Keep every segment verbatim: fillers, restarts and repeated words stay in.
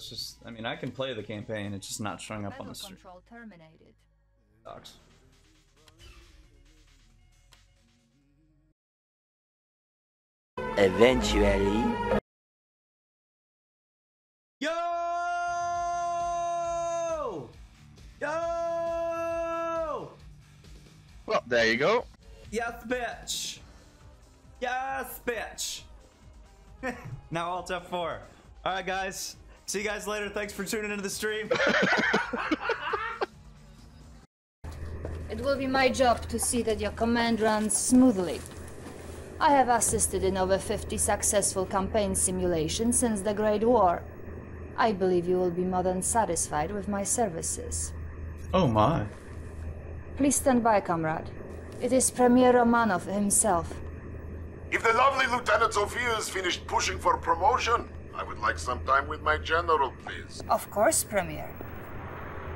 It's just, I mean, I can play the campaign, it's just not showing up on the stream. Control terminated. Sucks. Eventually. Yo! Yo! Well, there you go. Yes, bitch. Yes, bitch. Now Alt F four. All right, guys. See you guys later. Thanks for tuning into the stream. It will be my job to see that your command runs smoothly. I have assisted in over fifty successful campaign simulations since the Great War. I believe you will be more than satisfied with my services. Oh my. Please stand by, comrade. It is Premier Romanov himself. If the lovely Lieutenant Sophia is finished pushing for promotion, I would like some time with my general, please. Of course, Premier.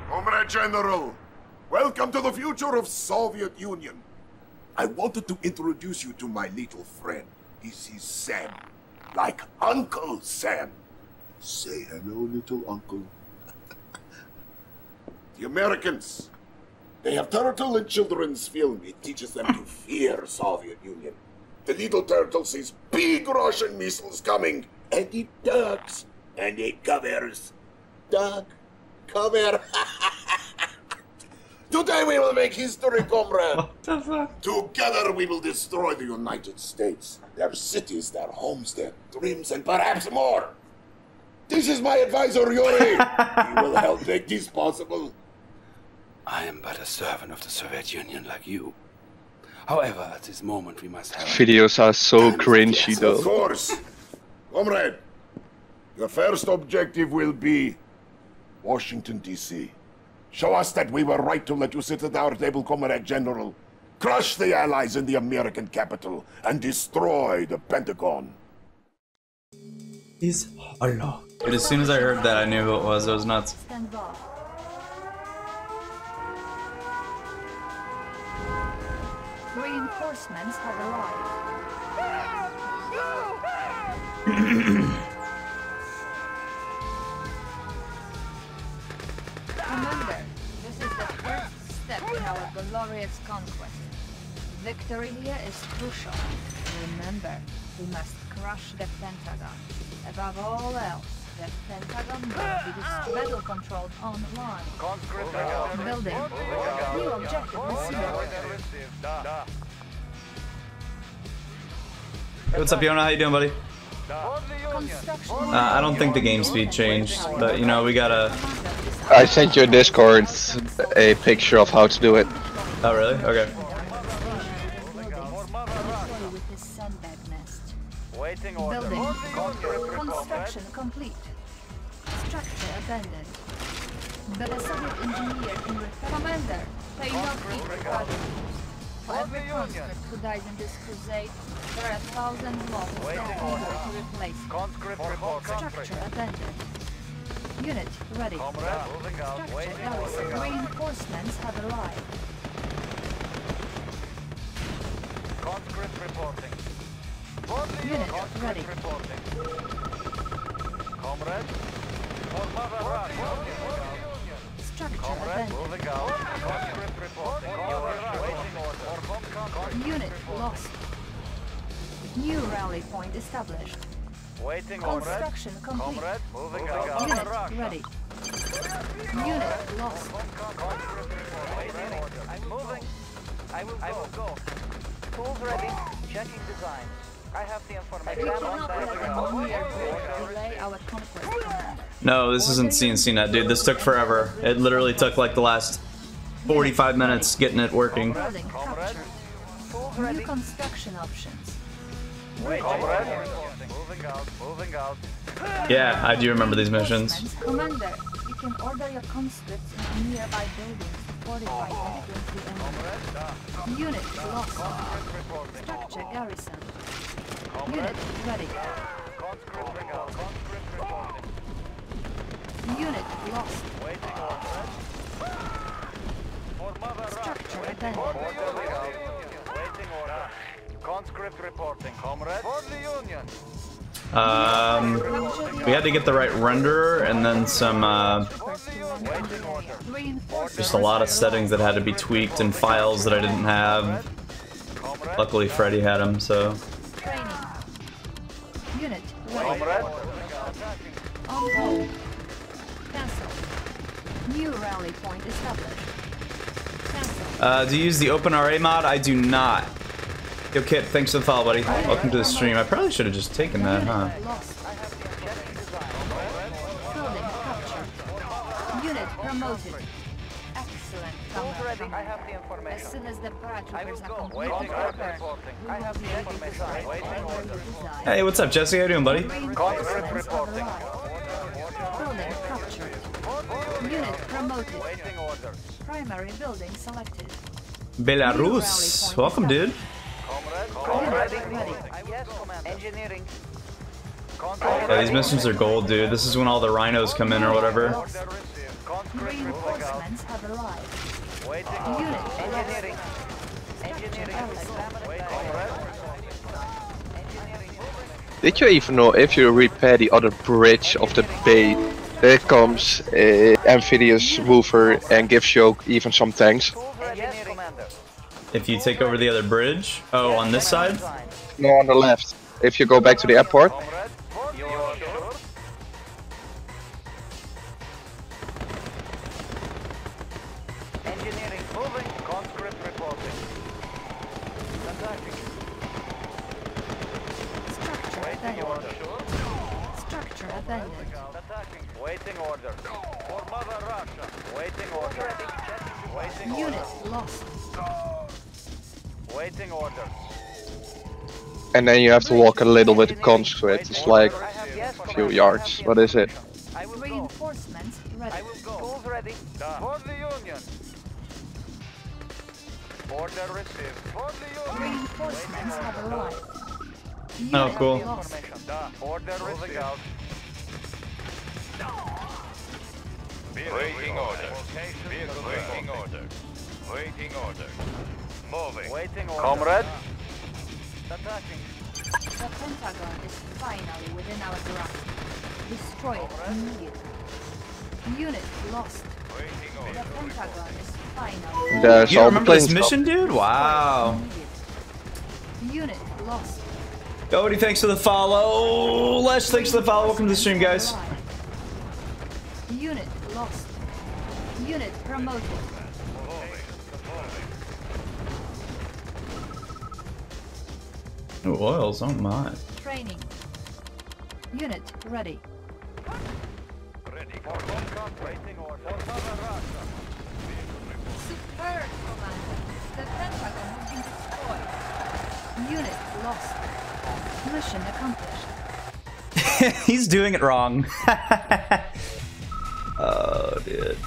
Comrade General, welcome to the future of Soviet Union. I wanted to introduce you to my little friend. This is Sam, like Uncle Sam. Say hello, little uncle. The Americans, they have turtle in children's film. It teaches them to fear Soviet Union. The little turtle sees big Russian missiles coming, and it ducks, and it covers. Duck, cover. Today we will make history, comrade. Together we will destroy the United States, their cities, their homes, their dreams, and perhaps more. This is my advisor, Yuri. He will help make this possible. I am but a servant of the Soviet Union like you. However, at this moment we must have... Videos are so cringy, yes, though. Of course. Comrade, your first objective will be Washington, D C Show us that we were right to let you sit at our table, Comrade General. Crush the Allies in the American capital and destroy the Pentagon. Is Allah. But as soon as I heard that, I knew who it was. It was nuts. Reinforcements have arrived. Commander, this is the first step in our glorious conquest. Victory here is crucial. Remember, we must crush the Pentagon. Above all else, the Pentagon will be battle controlled online. Conscript building. New objective received. What's up, Yona? How you doing, buddy? Uh, I don't think the game speed changed, but you know, we gotta... I sent your Discord a picture of how to do it. Oh, really? Okay. Building. Construction complete. Structure abandoned. But a Soviet engineer can repair. Commander, pay no heed to battle. For every conscript who dies in this crusade, there are a thousand more who are to replace. Structure abandoned. Unit ready. Structure garrison. Reinforcements have arrived. Conscript reporting. Unit ready. Comrade, structure abandoned. Unit lost. New rally point established. Waiting. Construction complete. Unit ready. Unit lost. I'm moving. I will I will go. Tools ready. Checking design. I have the information. No, this isn't C N C net, dude. This took forever. It literally took like the last forty-five minutes getting it working. New construction options. Yeah, I do remember these missions. Commander, you can order your conscripts in nearby buildings. Fortified against the enemy. Unit lost. Structure garrison. Unit ready. Unit lost. Structure abandoned. Waiting order. Conscript reporting, comrade. For the Union. Um, we had to get the right renderer and then some, uh, just a lot of settings that had to be tweaked and files that I didn't have. Luckily Freddy had them, so. Unit ready. On hold. Cancel. New rally point established. Cancel. Uh, do you use the OpenRA mod? I do not. Yo, Kit, thanks for the follow, buddy. Welcome to the stream. I probably should have just taken that, huh? Unit promoted. Excellent. I have the information. As soon as the paratroopers are completed, hey, what's up, Jesse? How you doing, buddy? Reporting. Building captured. Unit promoted. Waiting order. Primary building selected. Belarus, welcome, dude. Yeah, these missions are gold, dude. This is when all the rhinos come in or whatever. Reinforcements have arrived. Uh, Unit engineering. Engineering. Did you even know if you repair the other bridge of the bay, there comes a amphibious mover and gives you even some tanks? If you take over the other bridge? Oh, on this side? No, on the left. If you go back to the airport. Engineering moving, conscript reporting. Structure abandoned. Structure abandoned. Waiting order. For Mother Russia. Waiting order. Waiting order. Unit lost. Waiting order. And then you have to walk a little with the conscript. It's like a few yards. What is it? Reinforcements ready. Schools ready. For the Union. Order received. For the Union. Reinforcements have arrived. Oh, cool. Order received. Waiting order. Waiting order. Waiting order. Moving. Waiting order. Comrade. Attacking. The Pentagon is finally within our grasp. Destroy it immediately. Unit lost. Waiting order. The Pentagon is finally. There's you all remember the this mission, dude? Wow. Unit lost. Cody, thanks for the follow. Lesh, thanks for the follow. Welcome to the stream, guys. Unit lost. Unit promoted. New oils, oh my. Training. Unit ready. Ready. For Homecom, waiting order. For Mother Russia. Superb, Commander. The Pentagon has been destroyed. Unit lost. Mission accomplished. He's doing it wrong. Oh, dude.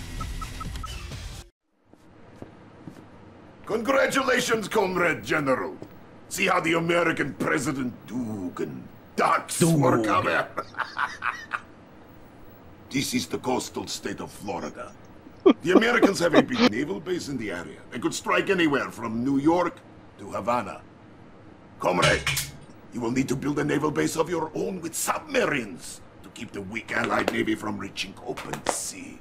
Congratulations, Comrade General. See how the American president Dugan ducks work out. This is the coastal state of Florida. The Americans have a big naval base in the area. They could strike anywhere from New York to Havana. Comrade, you will need to build a naval base of your own with submarines to keep the weak Allied Navy from reaching open sea.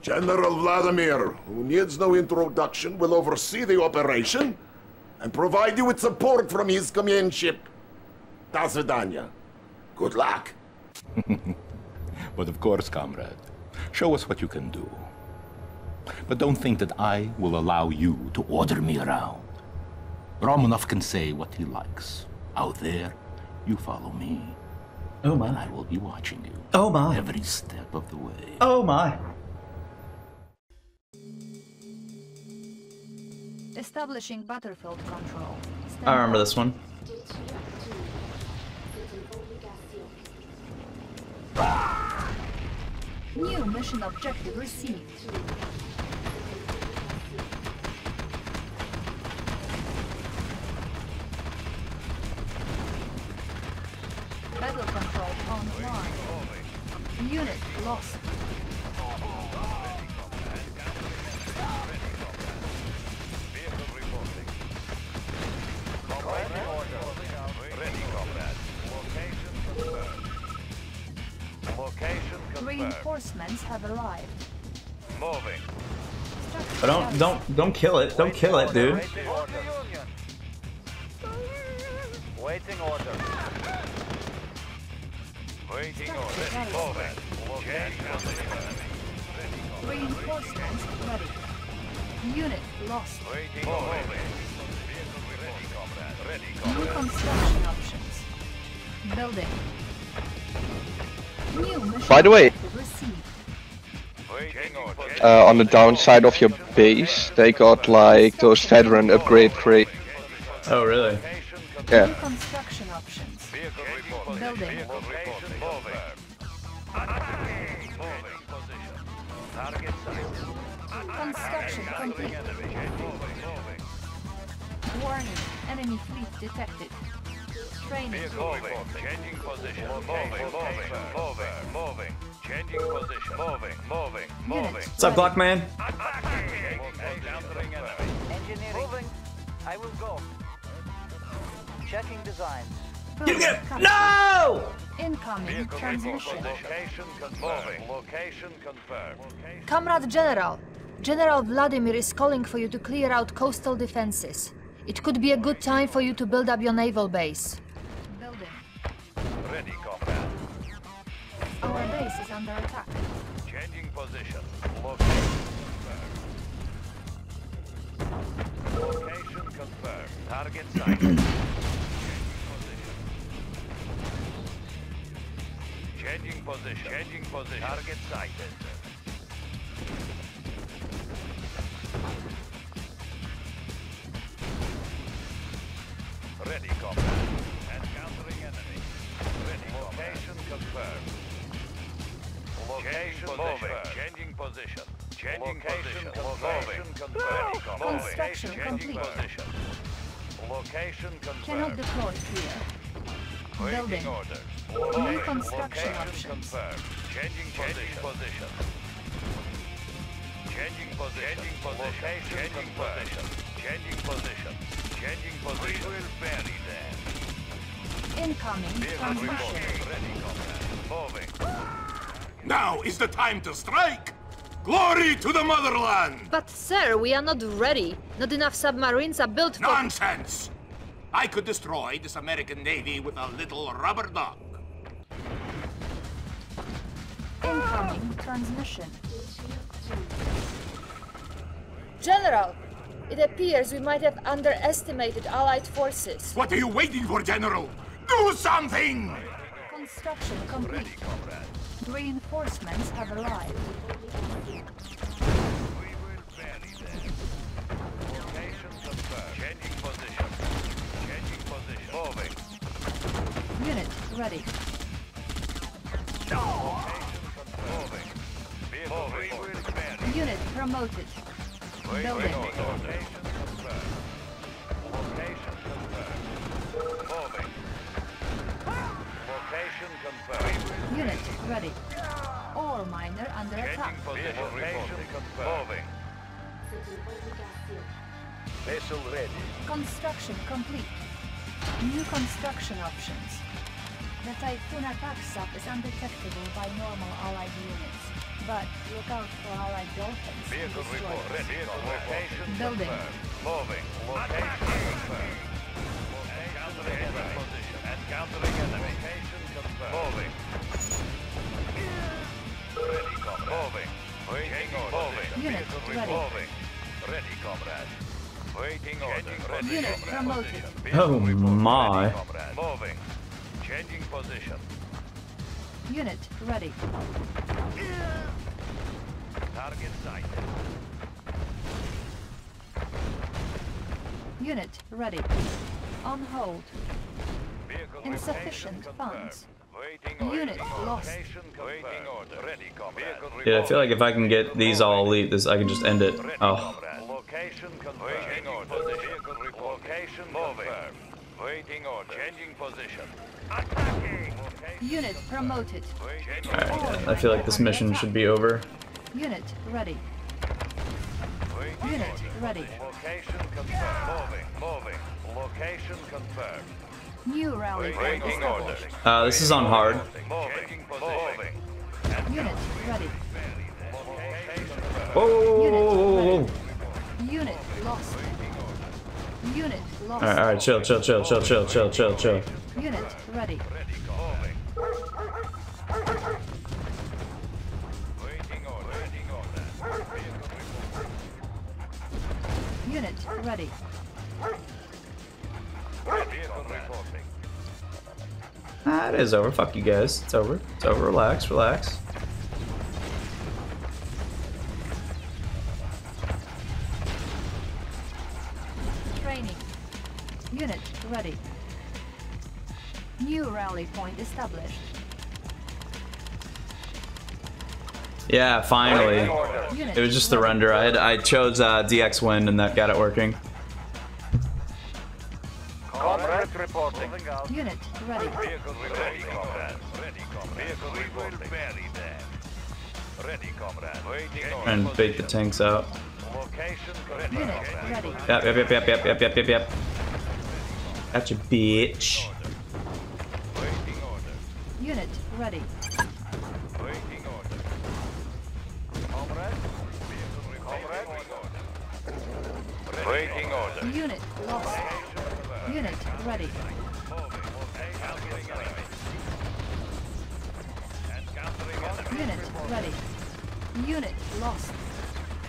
General Vladimir, who needs no introduction, will oversee the operation and provide you with support from his companionship. Do svidaniya. Good luck. But of course, comrade. Show us what you can do. But don't think that I will allow you to order me around. Romanov can say what he likes. Out there, you follow me. Oh my. And I will be watching you. Oh my. Every step of the way. Oh my. Establishing battlefield control. Stand I remember this one. New mission objective received. Battle control online. Unit lost. Ready, comrade. Ready, comrade. Location confirmed. Reinforcements have arrived. Moving. Oh, don't don't don't kill it. Don't kill it, dude. Waiting order. Waiting order. Moving. Reinforcements ready. Unit lost. Waiting order. New construction options. Building. New mission. By the way, uh, on the downside of your base, they got like those veteran upgrade crates. Oh really? Yeah. New construction options. Building. Construction complete. Warning, enemy fleet detected. Training. Moving. Changing position. Moving. Moving. Moving. Moving. Changing position. Moving. Moving. Moving. What's up, Glock man? Engineering. I will go. Checking design. You get it. No! Incoming transmission. Location confirmed. Location confirmed. Comrade General, General Vladimir is calling for you to clear out coastal defenses. It could be a good time for you to build up your naval base. Building. Ready, combat. Our base is under attack. Changing position. Location confirmed. Location confirmed. Target sighted. Changing position. Changing position. Changing position. Target sighted. Ready, combat. Encountering enemy. Ready, location confirmed. Location confirmed. Changing position. Changing position. Location confirmed. Construction complete. Location confirmed. Cannot deploy here. Building. New construction options. Changing position. Changing position. Changing position. Changing position. Changing position. Changing position. We will bury them. Incoming. Moving. Now is the time to strike. Glory to the motherland. But sir, we are not ready. Not enough submarines are built for... Nonsense! I could destroy this American Navy with a little rubber duck. Incoming transmission. General! It appears we might have underestimated Allied forces. What are you waiting for, General? Do something! Construction complete. Ready, comrade. Reinforcements have arrived. We will bury them. Location confirmed. Changing position. Changing position. Moving. Unit ready. No! Location confirmed. Moving. Moving. We will bury. Unit promoted. Building. Location confirmed. Location confirmed. Moving. Location confirmed. Unit ready. All miner under attack. Location confirmed. Moving. Vessel ready. Construction complete. New construction options. The Typhoon attack sub is undetectable by normal Allied units. But look out for Allied dolphins. Vehicle report ready. Location building. Moving. Location confirmed. Countering enemy. Countering enemy. Location confirmed. Moving. Ready, comrade. Moving. Waiting order. Unit ready. Moving. Ready, comrade. Waiting order. Unit promoted. Oh my. Moving. Changing position. Unit ready. Target sighted. Unit ready. On hold. Vehicle insufficient funds. Unit lost. Yeah, I feel like if I can get these all elite, this I can just end it. Oh. Location confirmed. Location confirmed. Waiting order. Changing position. Attacking. Unit promoted. Alright, I feel like this mission should be over. Unit ready. Unit ready. Location confirmed. Moving. Moving. Location confirmed. New rally. Waiting order. Uh, this is on hard. Moving. Moving. Unit ready. Whoa, whoa, whoa, whoa, whoa. Unit lost. Unit lost. Alright, alright, chill, chill, chill, chill, chill, chill, chill, chill. Unit ready. Unit ready. Ah, it is over. Fuck you guys. It's over. It's over. Relax, relax. Training. Unit ready. New rally point established. Yeah, finally. It was just the render. I had, I chose uh, D X Win and that got it working. Combat reporting. Unit ready. Vehicle ready, comrade. Ready, comrade. We will bury them. Ready, comrade. And bait the tanks out. Location ready. Unit ready. Yep, yep, yep, yep, yep, yep, yep, yep, yep. Gotcha, bitch. Waiting order. Unit ready. Waiting order. Comrade. Comrade. Waiting order. Unit lost. Unit ready. Unit ready. Unit lost.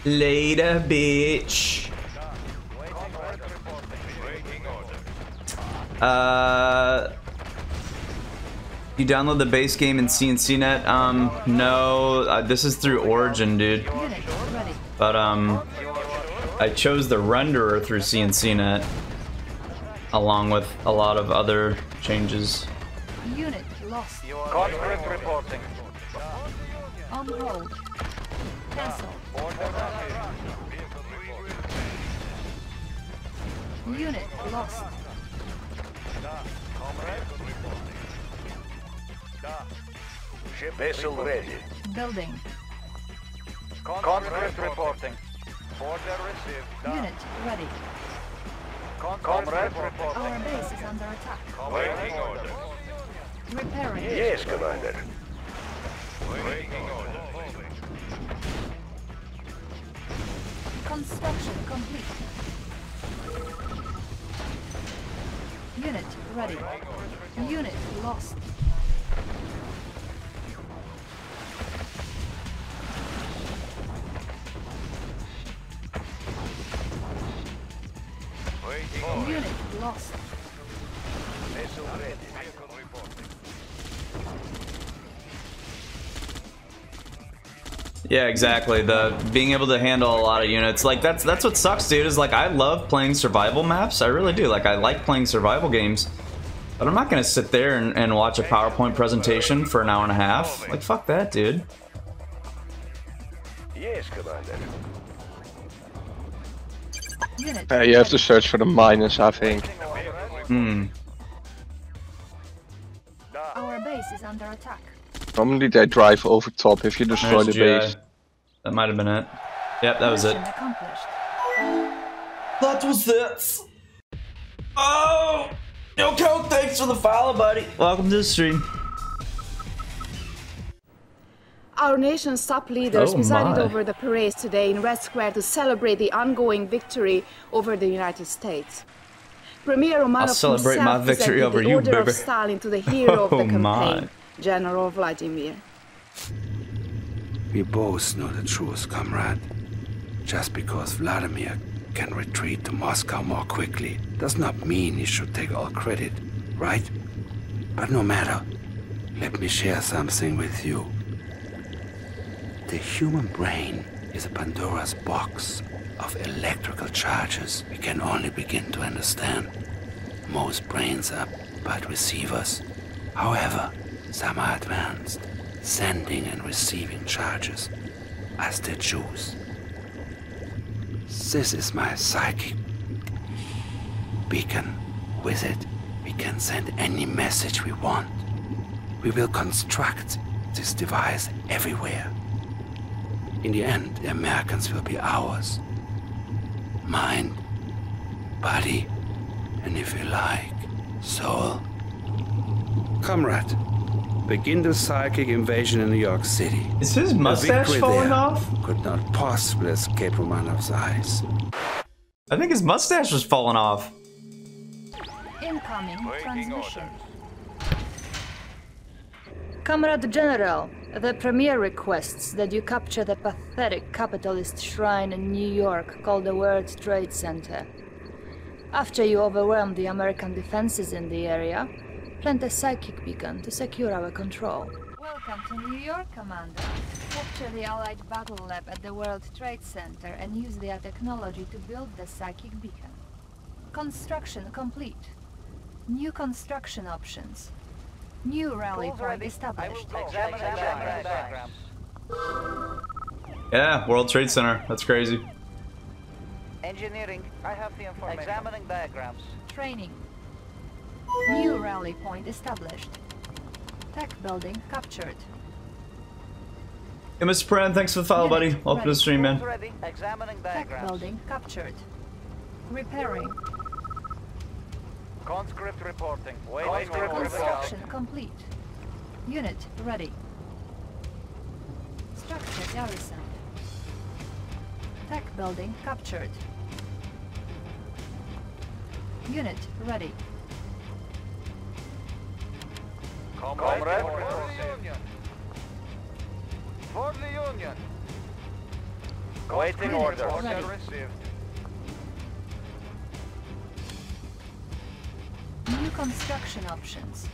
Later, bitch. Uh, you download the base game in C N C net? Um, no. Uh, this is through Origin, dude. But um, I chose the renderer through C N C net. Along with a lot of other changes. Unit lost. Conflict reporting. On hold. Cancel. Unit lost. Ship vessel ready. Building. Conflict reporting. Order received. Unit ready. Comrade, our base is under attack. Waiting order. Repairing. Yes, Commander. Waiting order. Construction complete. Unit ready. Unit lost. Unit lost. Vessel ready. Vehicle reporting. Yeah, exactly. The being able to handle a lot of units, like that's that's what sucks, dude. Is like I love playing survival maps. I really do. Like I like playing survival games, but I'm not gonna sit there and, and watch a PowerPoint presentation for an hour and a half. Like fuck that, dude. Yes, Commander. Uh, you have to search for the minus, I think. Hmm. Our base is under attack. Normally they drive over top if you destroy the base. That might have been it. Yep, that was it. That was it. Oh, yo, Kel, thanks for the follow, buddy. Welcome to the stream. Our nation's top leaders oh presided my. over the parade today in Red Square to celebrate the ongoing victory over the United States. Premier Romanov celebrate my victory over the you, order baby. of Stalin to the hero oh of the campaign, my. General Vladimir. We both know the truth, comrade. Just because Vladimir can retreat to Moscow more quickly does not mean he should take all credit, right? But no matter, let me share something with you. The human brain is a Pandora's box of electrical charges we can only begin to understand. Most brains are but receivers. However, some are advanced, sending and receiving charges as they choose. This is my psychic beacon. With it, we can send any message we want. We will construct this device everywhere. In the end, the Americans will be ours. Mind, body, and if you like, soul. Comrade, Begin the psychic invasion in New York City. Is his mustache falling off? Could not possibly escape Romanov's eyes. I think his mustache was falling off. Incoming transmission. Comrade General, the Premier requests that you capture the pathetic capitalist shrine in New York called the World Trade Center. After you overwhelm the American defenses in the area, plant a psychic beacon to secure our control. Welcome to New York, Commander. Capture the Allied battle lab at the World Trade Center and use their technology to build the psychic beacon. Construction complete. New construction options. New rally point established. Yeah, World Trade Center. That's crazy. Engineering, I have the information. Examining diagrams. Training. New rally point established. Tech building captured. Hey, Mister Pran, thanks for the follow, buddy. Welcome ready. to the stream, man. Ready. Examining diagrams. Tech building captured. Repairing. Conscript reporting. Waiting for construction complete. Unit ready. Structure garrison. Tech building captured. Unit ready. Comrade, Comrade. For the Union. For the Union. Waiting order. Order received. New construction options.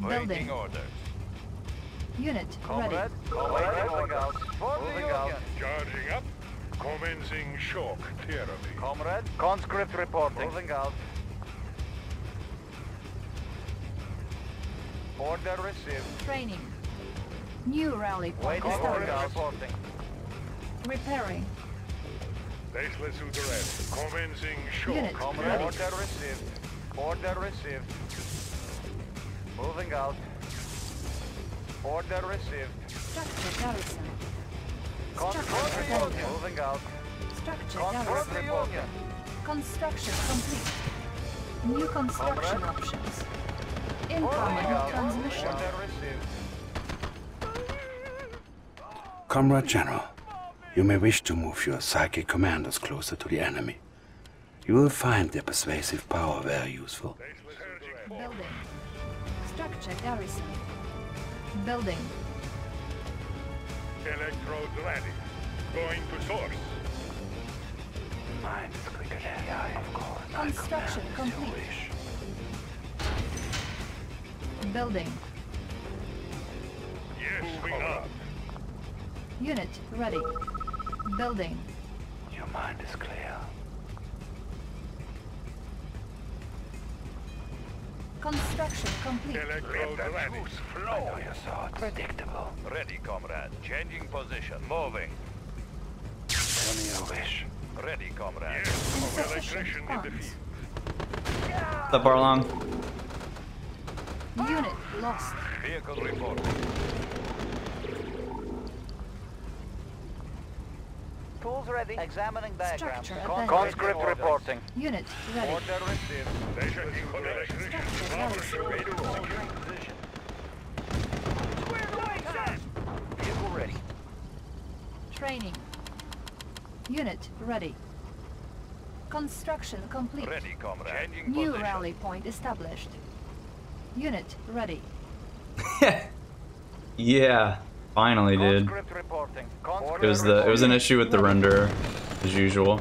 Building. Waiting order. Unit Comrade. Ready. Comrade, moving out. For the Union. Charging up. Commencing shock therapy. Comrade, conscript reporting. Moving out. Order received. Training. New rally point established. Reporting. Repairing. Baseless to the rest. Commencing shock. Unit Comrade, ready. Order received. Order received. Moving out. Order received. Structure garrison. Construction complete. Moving out. Structure garrison. Construction complete. New construction Comrade. Options. Incoming transmission. Comrade General, you may wish to move your psychic commanders closer to the enemy. You will find their persuasive power very useful. Building. Structure garrison. Building. Electrode ready. Going to source. Mine is quicker than I, of course. Construction complete. Building. Yes, we are. Unit ready. Building. Your mind is clear. Construction complete. Electrode ready. Flow. I know your thoughts. Predictable. Ready, comrade. Changing position. Moving. Tell me your wish. Ready, comrade. Yes, comrade. Electrician in the field. What's up, Arlong? Unit lost. Vehicle report. Tools ready. Examining diagram. Conscript reporting. Unit ready. Order received. Structure ready. Vehicle ready. Training. Unit ready. Construction complete. Ready, comrade. Changing New position. Rally point established. Unit ready. Yeah. Finally, dude. It was the it was an issue with the renderer, as usual.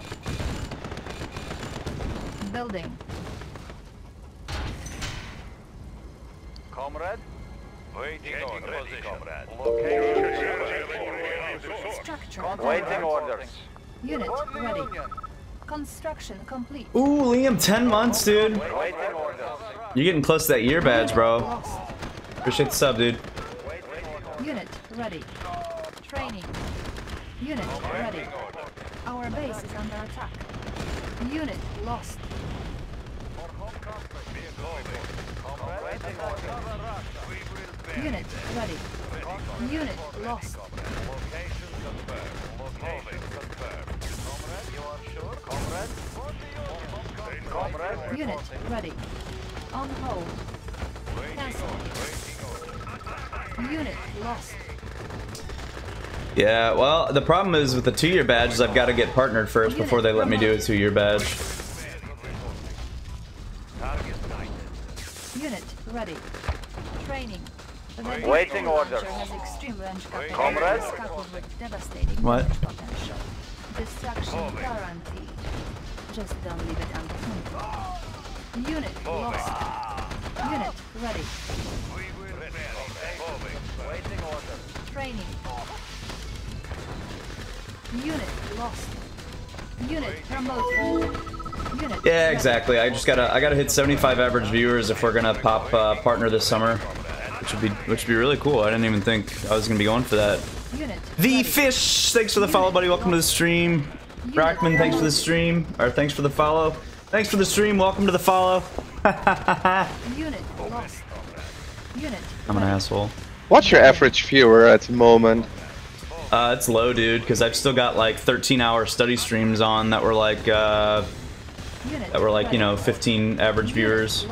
Building. Comrade, waiting orders. Comrade. Structure. Waiting orders. Unit ready. Construction complete. Ooh, Liam, ten months, dude. You're getting close to that year badge, bro. Appreciate the sub, dude. Unit ready. Training. Unit ready. Our base is under attack. Unit lost. Unit ready. Unit lost. Unit ready. On hold. Cancel. Unit lost. Yeah, well, the problem is with the two-year badge is I've got to get partnered first before they let me do a two-year badge. Unit ready. Training. Waiting orders. Comrades. What? Destruction guarantee. Just don't leave it uncontrolled. Unit lost. Unit ready. Waiting orders. Training. Unit lost. Unit promoted. Unit yeah, exactly. I just gotta, I gotta hit seventy-five average viewers if we're gonna pop uh, partner this summer, which would be, which would be really cool. I didn't even think I was gonna be going for that. Unit the fish, thanks for the follow, buddy. Welcome to the stream. Rockman, thanks for the stream. Or thanks for the follow. Thanks for the stream. Welcome to the follow. Unit lost. Unit. I'm an asshole. What's your average viewer at the moment? Uh, it's low, dude, because I've still got like thirteen hour study streams on that were like, uh, that were like, you know, fifteen average viewers.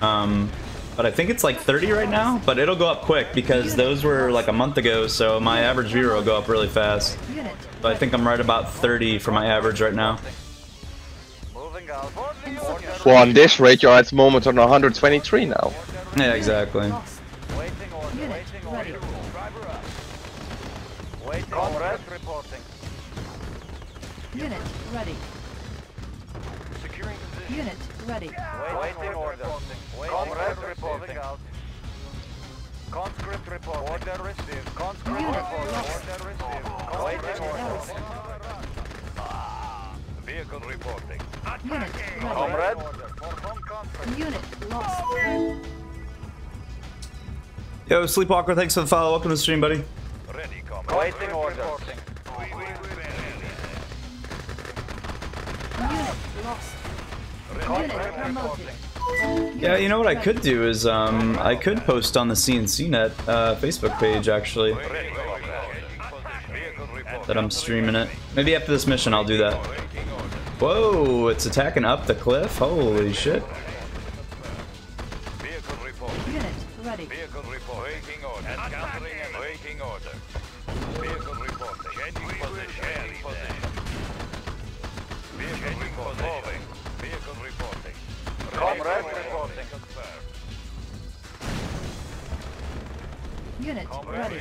Um, but I think it's like thirty right now, but it'll go up quick because those were like a month ago, so my average viewer will go up really fast. But I think I'm right about thirty for my average right now. Well, on this rate, you're at the moment on one hundred twenty-three now. Yeah, exactly. Comrade reporting. Unit ready. Securing position. Unit ready. Waiting order. Comrade reporting out. Conscript report. Order received. Conscript report. Order received. Waiting order. Vehicle reporting. Unit ready. Comrade. Unit lost. Yo, Sleepwalker, thanks for the follow. Welcome to the stream, buddy. Ready, comrade. Waiting order. Unit lost. Unit promoted. Yeah, you know what I could do is um, I could post on the C N C net uh, Facebook page actually that I'm streaming it. Maybe after this mission I'll do that. Whoa, it's attacking up the cliff. Holy shit. Unit ready. Comrade reporting. Unit ready.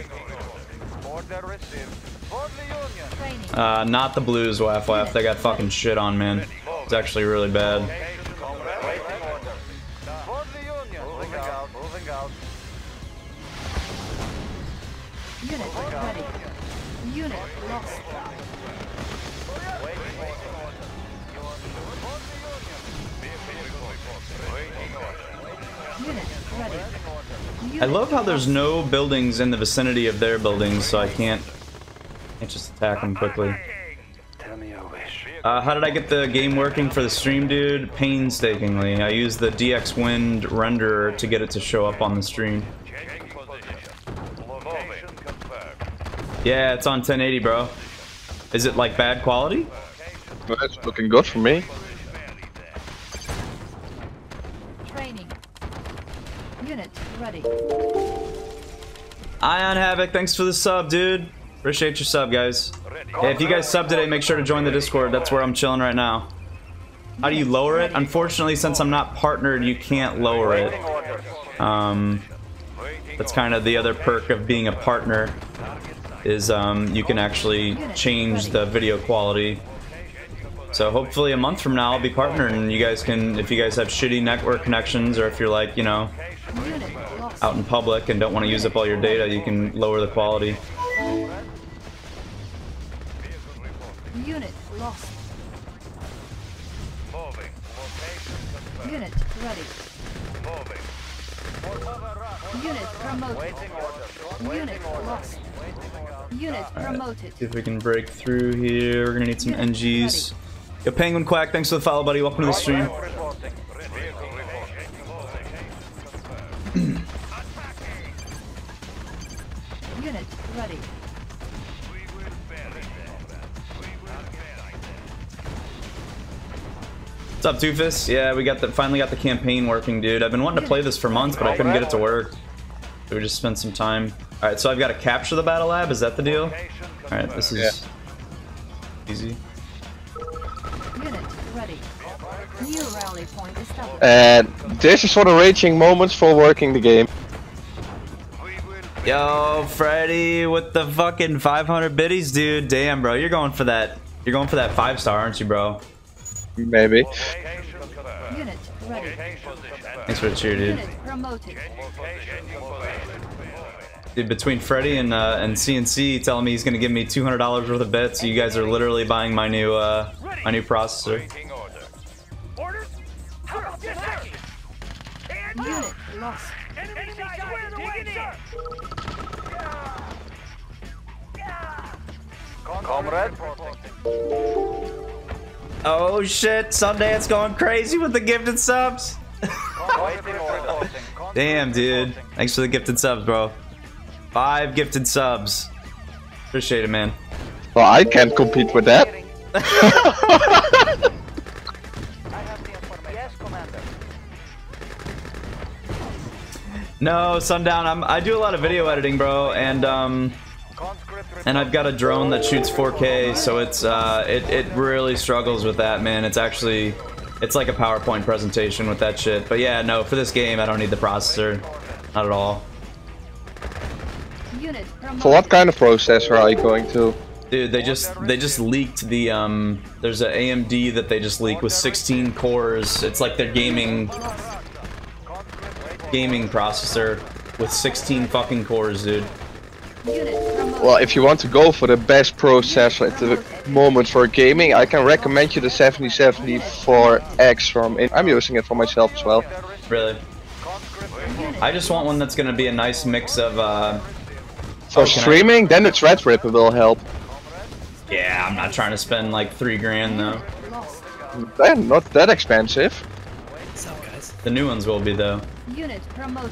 Order received. For the Union. Uh, not the Blues, Waff Waff. They got fucking shit on, man. It's actually really bad. For the Union. Moving out. Moving out. Unit ready. Unit lost. I love how there's no buildings in the vicinity of their buildings, so I can't, can't just attack them quickly. Uh, how did I get the game working for the stream, dude? Painstakingly. I used the D X Win renderer to get it to show up on the stream. Yeah, it's on ten eighty, bro. Is it like bad quality? That's looking good for me. Unit ready. Ion Havoc, thanks for the sub, dude. Appreciate your sub, guys. Hey, if you guys sub today, make sure to join the Discord. That's where I'm chilling right now. How do you lower it? Unfortunately, since I'm not partnered, you can't lower it. Um, that's kind of the other perk of being a partner is um, you can actually change the video quality. So hopefully a month from now I'll be partnered and you guys can, if you guys have shitty network connections or if you're like, you know, out in public and don't want to use up all your data, you can lower the quality. Unit lost. Moving. Unit ready. Moving. Unit promoted. Unit lost. Unit promoted. Right, see if we can break through here. We're gonna need some N Gs. Yo, Penguin Quack, thanks for the follow, buddy. Welcome to the stream. Unit ready. What's up, Two-Fist? Yeah, we got the finally got the campaign working, dude. I've been wanting to play this for months, but I couldn't get it to work. So we just spent some time. All right, so I've got to capture the battle lab. Is that the deal? All right, this is yeah. easy. Unit ready. New rally point established. And this is for the raging moments for working the game. Yo, Freddy with the fucking five hundred biddies, dude. Damn, bro, you're going for that. You're going for that five star, aren't you, bro? Maybe. Unit ready. Thanks for the cheer, dude. Dude, between Freddy and uh, and C N C telling me he's gonna give me two hundred dollars worth of bits, so you guys are literally buying my new uh, my new processor. Unit lost. Comrade. Oh shit, Sunday it's going crazy with the gifted subs. Damn, dude. Thanks for the gifted subs, bro. Five gifted subs. Appreciate it, man. Well, I can't compete with that. No, Sundown, I'm, I do a lot of video editing, bro, and um, and I've got a drone that shoots four K, so it's uh, it, it really struggles with that, man. It's actually, it's like a PowerPoint presentation with that shit. But yeah, no, for this game, I don't need the processor, not at all. So what kind of processor are you going to? Dude, they just they just leaked the um, there's an A M D that they just leaked with sixteen cores. It's like their gaming. Gaming processor with sixteen fucking cores, dude. Well, if you want to go for the best processor at the moment for gaming, I can recommend you the seventy seventy-four X from it. I'm using it for myself as well. Really? I just want one that's gonna be a nice mix of uh for oh, streaming, I... then the Threadripper will help. Yeah, I'm not trying to spend like three grand though. They're not that expensive. The new ones will be though. Unit promoted.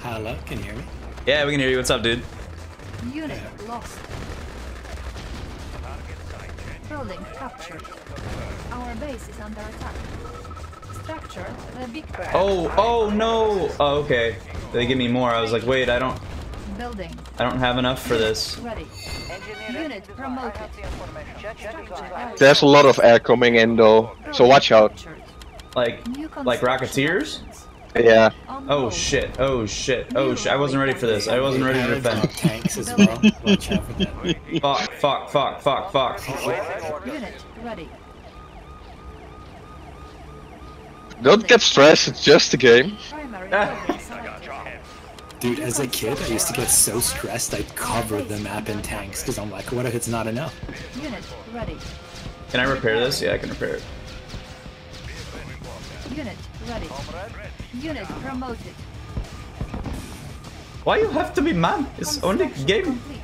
Hello, can you hear me? Yeah, we can hear you. What's up, dude? Unit lost. Building captured. Our base is under attack. Structure, the big bird. Oh, oh no! Oh, okay. They give me more. I was like, wait, I don't. Building. I don't have enough for this. Ready. Unit promoted. There's a lot of air coming in though, so watch out. Like, like Rocketeers? Yeah. Oh shit, oh shit, oh shit, I wasn't ready for this, I wasn't ready to defend. Tanks as well. Watch out for that. Fuck, fuck, fuck, fuck, fuck. Unit ready. Don't get stressed, it's just a game. Dude, as a kid, I used to get so stressed I'd cover the map in tanks, because I'm like, what if it's not enough? Unit ready. Can I repair this? Yeah, I can repair it. Unit ready. Unit promoted. Why you have to be man? It's only game. Complete.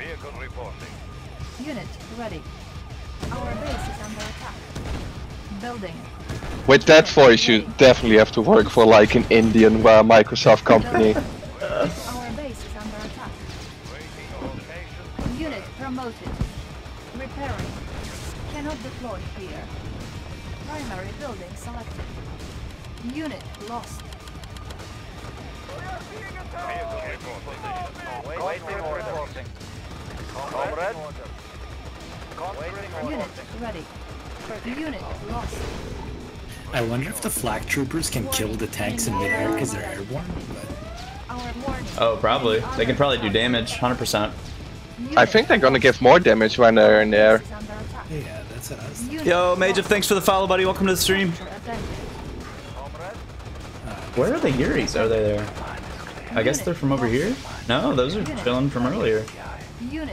Unit ready. Our base is under attack. Building. With that voice, you definitely have to work for like an Indian uh, Microsoft company. Our base is under attack. Unit promoted. Repairing. Cannot deploy here. Primary building selected. Unit lost. Unit ready. Unit lost. I wonder if the flak troopers can kill the tanks in midair because they're airborne. Oh, probably. They can probably do damage, one hundred percent. I think they're gonna give more damage when they're in there. Yeah, that's what I was thinking. Yo, Major, thanks for the follow, buddy. Welcome to the stream. Where are the Yuri's? Are they there? I guess they're from over here? No, those are chilling from earlier.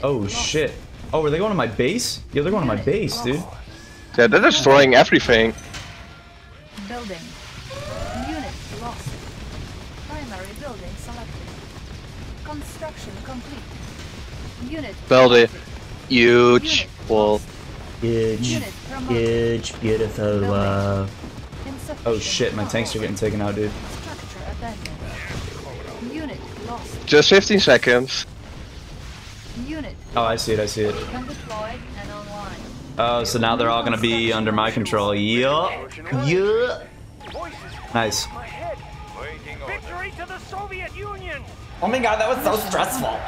Oh shit. Oh, were they going to my base? Yo, they're going to my base, dude. Yeah, they're destroying everything. Building. Unit lost. Primary building selected. Construction complete. Unit. Build it. Huge. Well. Huge. Huge. Beautiful. Wow. Oh shit, my tanks are getting taken out, dude. Unit lost. Just fifteen seconds. Unit. Oh, I see it, I see it. Oh, so now they're all gonna be under my control. Yup. Yup. Nice. Soviet Union. Oh my god, that was so stressful.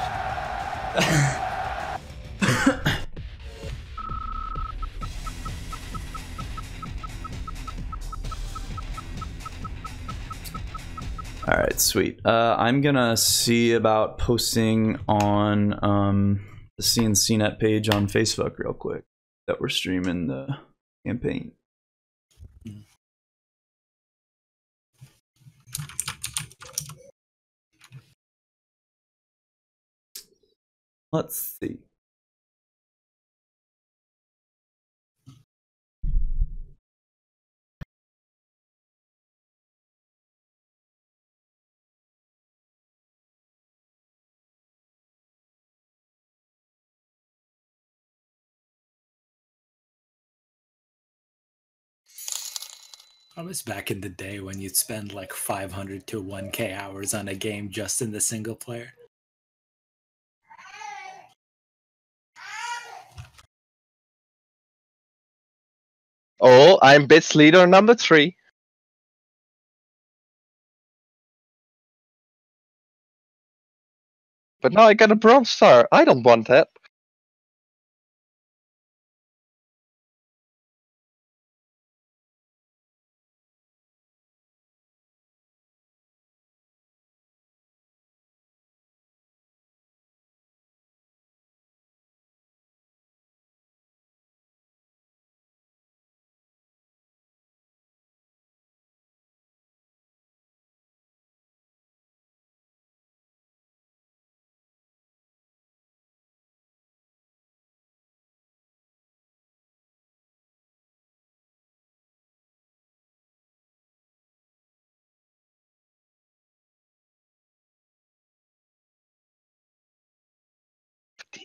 All right, sweet. Uh, I'm gonna see about posting on um, the C N C Net page on Facebook real quick that we're streaming the campaign. Let's see. I was back in the day when you'd spend like five hundred to one K hours on a game just in the single player. Oh, I'm Bits leader number three. But now I got a bronze star. I don't want that.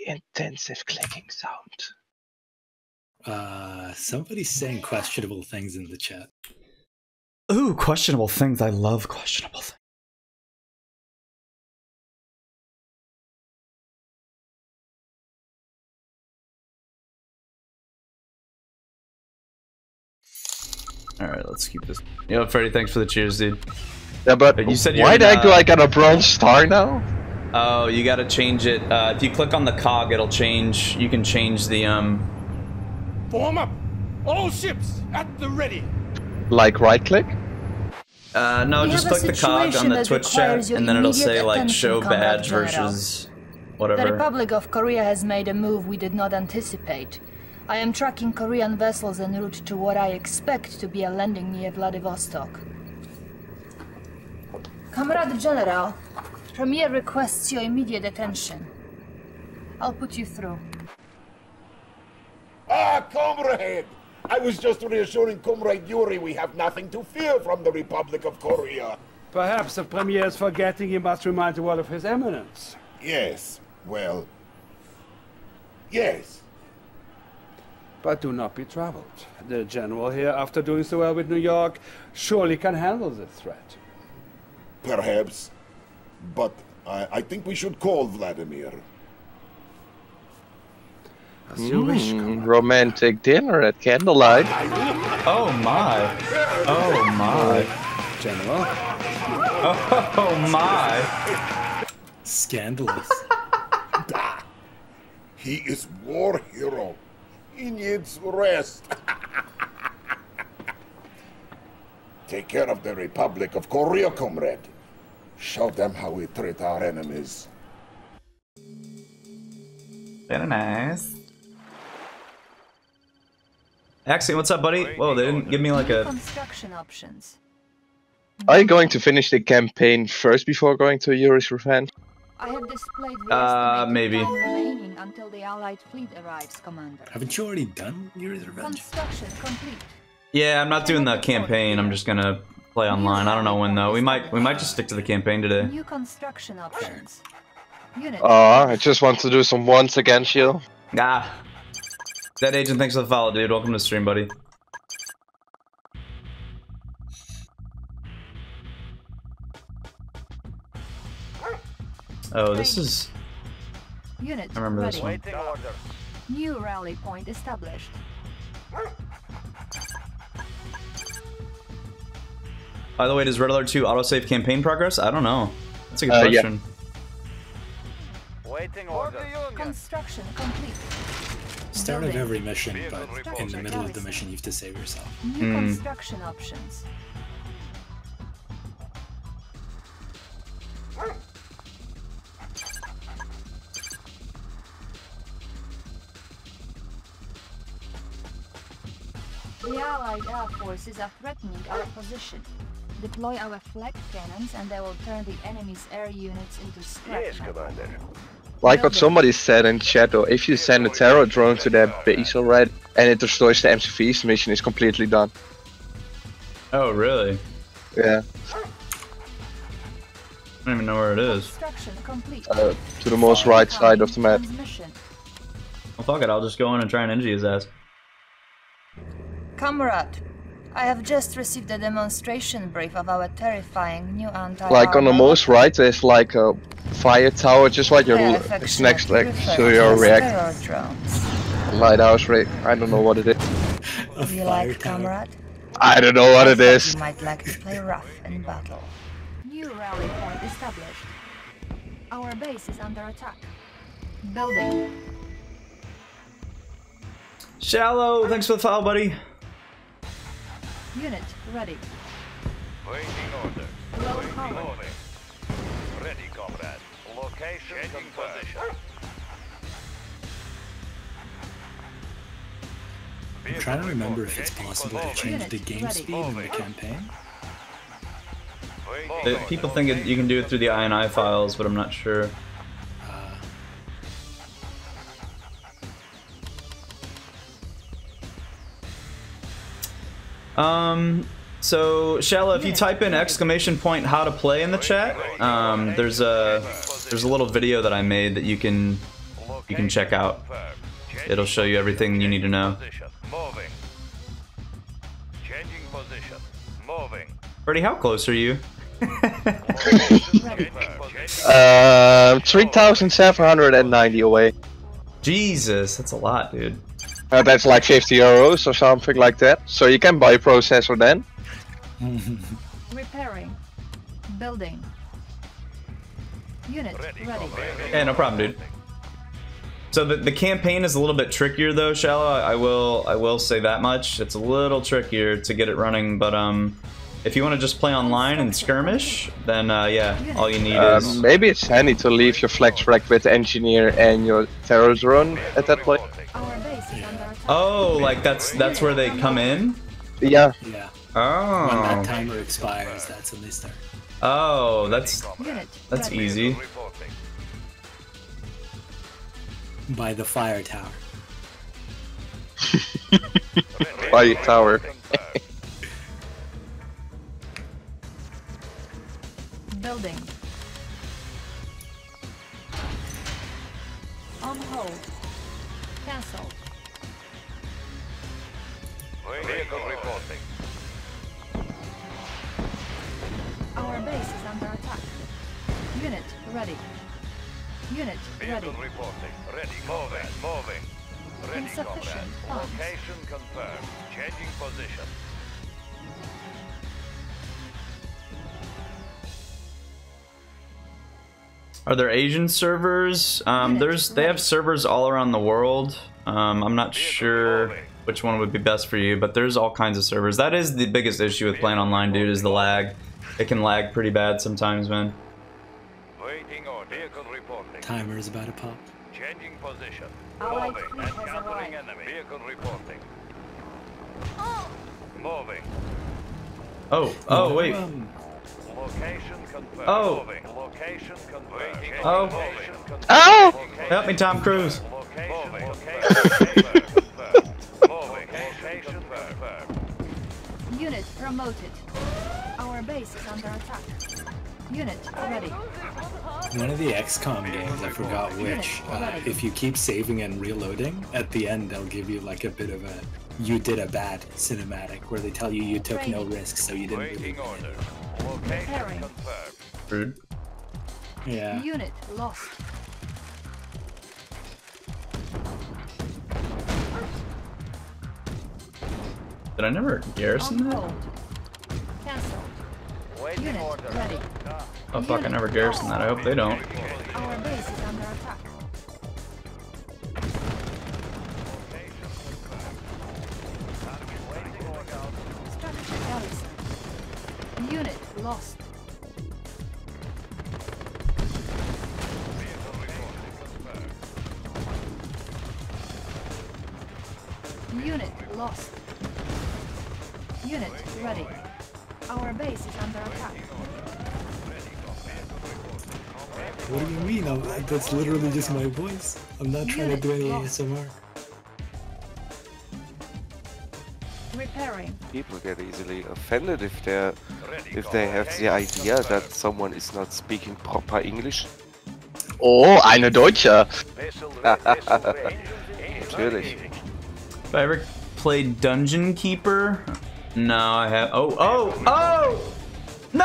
Intensive clicking sound. Uh, somebody's saying questionable things in the chat. Ooh, questionable things. I love questionable things. All right, let's keep this. Yo, Freddy, thanks for the cheers, dude. Yeah, but, but you said why the heck do I get a bronze star now? Oh, you gotta change it. Uh, if you click on the cog, it'll change. You can change the, um... Form up! All ships at the ready! Like right-click? Uh, no, we just click the cog on the Twitch chat, and then it'll say, like, show badge versus whatever. The Republic of Korea has made a move we did not anticipate. I am tracking Korean vessels en route to what I expect to be a landing near Vladivostok. Comrade General, Premier requests your immediate attention. I'll put you through. Ah, comrade! I was just reassuring Comrade Yuri we have nothing to fear from the Republic of Korea. Perhaps the Premier is forgetting he must remind the world of his eminence. Yes, well... yes. But do not be troubled. The General here, after doing so well with New York, surely can handle this threat. Perhaps. But I, I think we should call Vladimir. As you wish, Comrade. Romantic dinner at candlelight. Oh my! Oh my! General. Oh my! Scandalous. He is war hero. He needs rest. Take care of the Republic of Korea, comrade. Show them how we treat our enemies. Very nice. Axie, what's up, buddy? Whoa, they didn't give me like a... Construction options. Are you going to finish the campaign first before going to Yuri's Revenge? I have displayed the uh, maybe. Remaining until the Allied fleet arrives, Commander. Haven't you already done Yuri's Revenge? Construction complete. Yeah, I'm not doing the campaign. I'm just gonna... play online. I don't know when though. We might we might just stick to the campaign today. New construction options. Unit. Oh, I just want to do some once again shield. Nah. Dead Agent, thanks for the follow, dude. Welcome to the stream, buddy. Oh, this is. Unit. I remember this one. New rally point established. By the way, does Red Alert two autosave campaign progress? I don't know. That's a good uh, question. Yeah. Waiting order. Construction complete. Start of every mission, but in the middle of the mission you have to save yourself. New construction mm. options. The Allied air forces are threatening our position. Deploy our flak cannons and they will turn the enemy's air units into scrap. Yes, Commander. Like what somebody said in chat, though, if you send a terror drone to their base already and it destroys the M C Vs, the mission is completely done. Oh, really? Yeah. I don't even know where it is. Uh, to the most right side of the map. Well, fuck it, I'll just go in and try and injure his ass. Comrade, I have just received a demonstration brief of our terrifying new anti. Like on the most right, there's like a fire tower, just like your it's next, like so your react. Lighthouse rig. I don't know what it is. You like, comrade? I don't know what it is. You might like to play rough in battle. New rally point established. Our base is under attack. Building. Shallow, thanks for the file, buddy. Unit ready. Waiting order. Waiting order. Ready, comrade. Location confirmed. I'm trying to remember if it's possible to change the game speed in the campaign. The people think it, you can do it through the I N I files, but I'm not sure. Uh, Um, so, Shala, if you type in exclamation point how to play in the chat, um, there's a there's a little video that I made that you can you can check out. It'll show you everything you need to know. Freddie, how close are you? uh, three thousand seven hundred ninety away. Jesus, that's a lot, dude. Uh, that's like fifty euros or something like that. So you can buy a processor then. Repairing. Building. Unit ready. Yeah, no problem, dude. So the, the campaign is a little bit trickier though, Shallow. I will I will say that much. It's a little trickier to get it running, but um, if you want to just play online and skirmish, then uh, yeah, all you need uh, is... Maybe it's handy to leave your flex rack with engineer and your terror drone at that point. Oh, like that's that's where they come in? Yeah. Yeah. Oh. When that timer expires, that's when they start. Oh, that's that's easy. By the fire tower. Fire tower. Building. On hold. Cancelled. Vehicle reporting. Our base is under attack. Unit ready. Unit ready. Vehicle reporting. Ready. Moving. Moving. Ready. Insufficient funds. Location confirmed. Changing position. Are there Asian servers? Um, there's they have servers all around the world. Um, I'm not sure which one would be best for you, but there's all kinds of servers. That is the biggest issue with playing online, dude, is the lag. It can lag pretty bad sometimes, man. Waiting on vehicle reporting. Timer is about to pop. Changing position. Moving and countering enemy. Vehicle reporting. Moving. Oh, oh, wait. Location confirmed. Oh. Location confirmed. Oh. Oh. Help me, Tom Cruise. Unit promoted. Our base is under attack. Unit ready. One of the X COM games, I forgot which, uh, if you keep saving and reloading, at the end they'll give you like a bit of a you did a bad cinematic where they tell you you took no risks, so you didn't really win. Yeah. Unit lost. Did I never garrison that? Cancelled. Unit ready. Oh fuck, I never garrison that. I hope they don't. Our base is under attack. Strategy garrison. Unit lost. Unit lost. Unit ready. Our base is under attack. What do you mean? I'm, that's literally just my voice. I'm not trying Unit to do any lost. A S M R. Repairing. People get easily offended if they if they have the idea that someone is not speaking proper English. Oh, eine Deutsche. Natürlich. Have I ever played Dungeon Keeper? No, I have. Oh, oh, oh! No,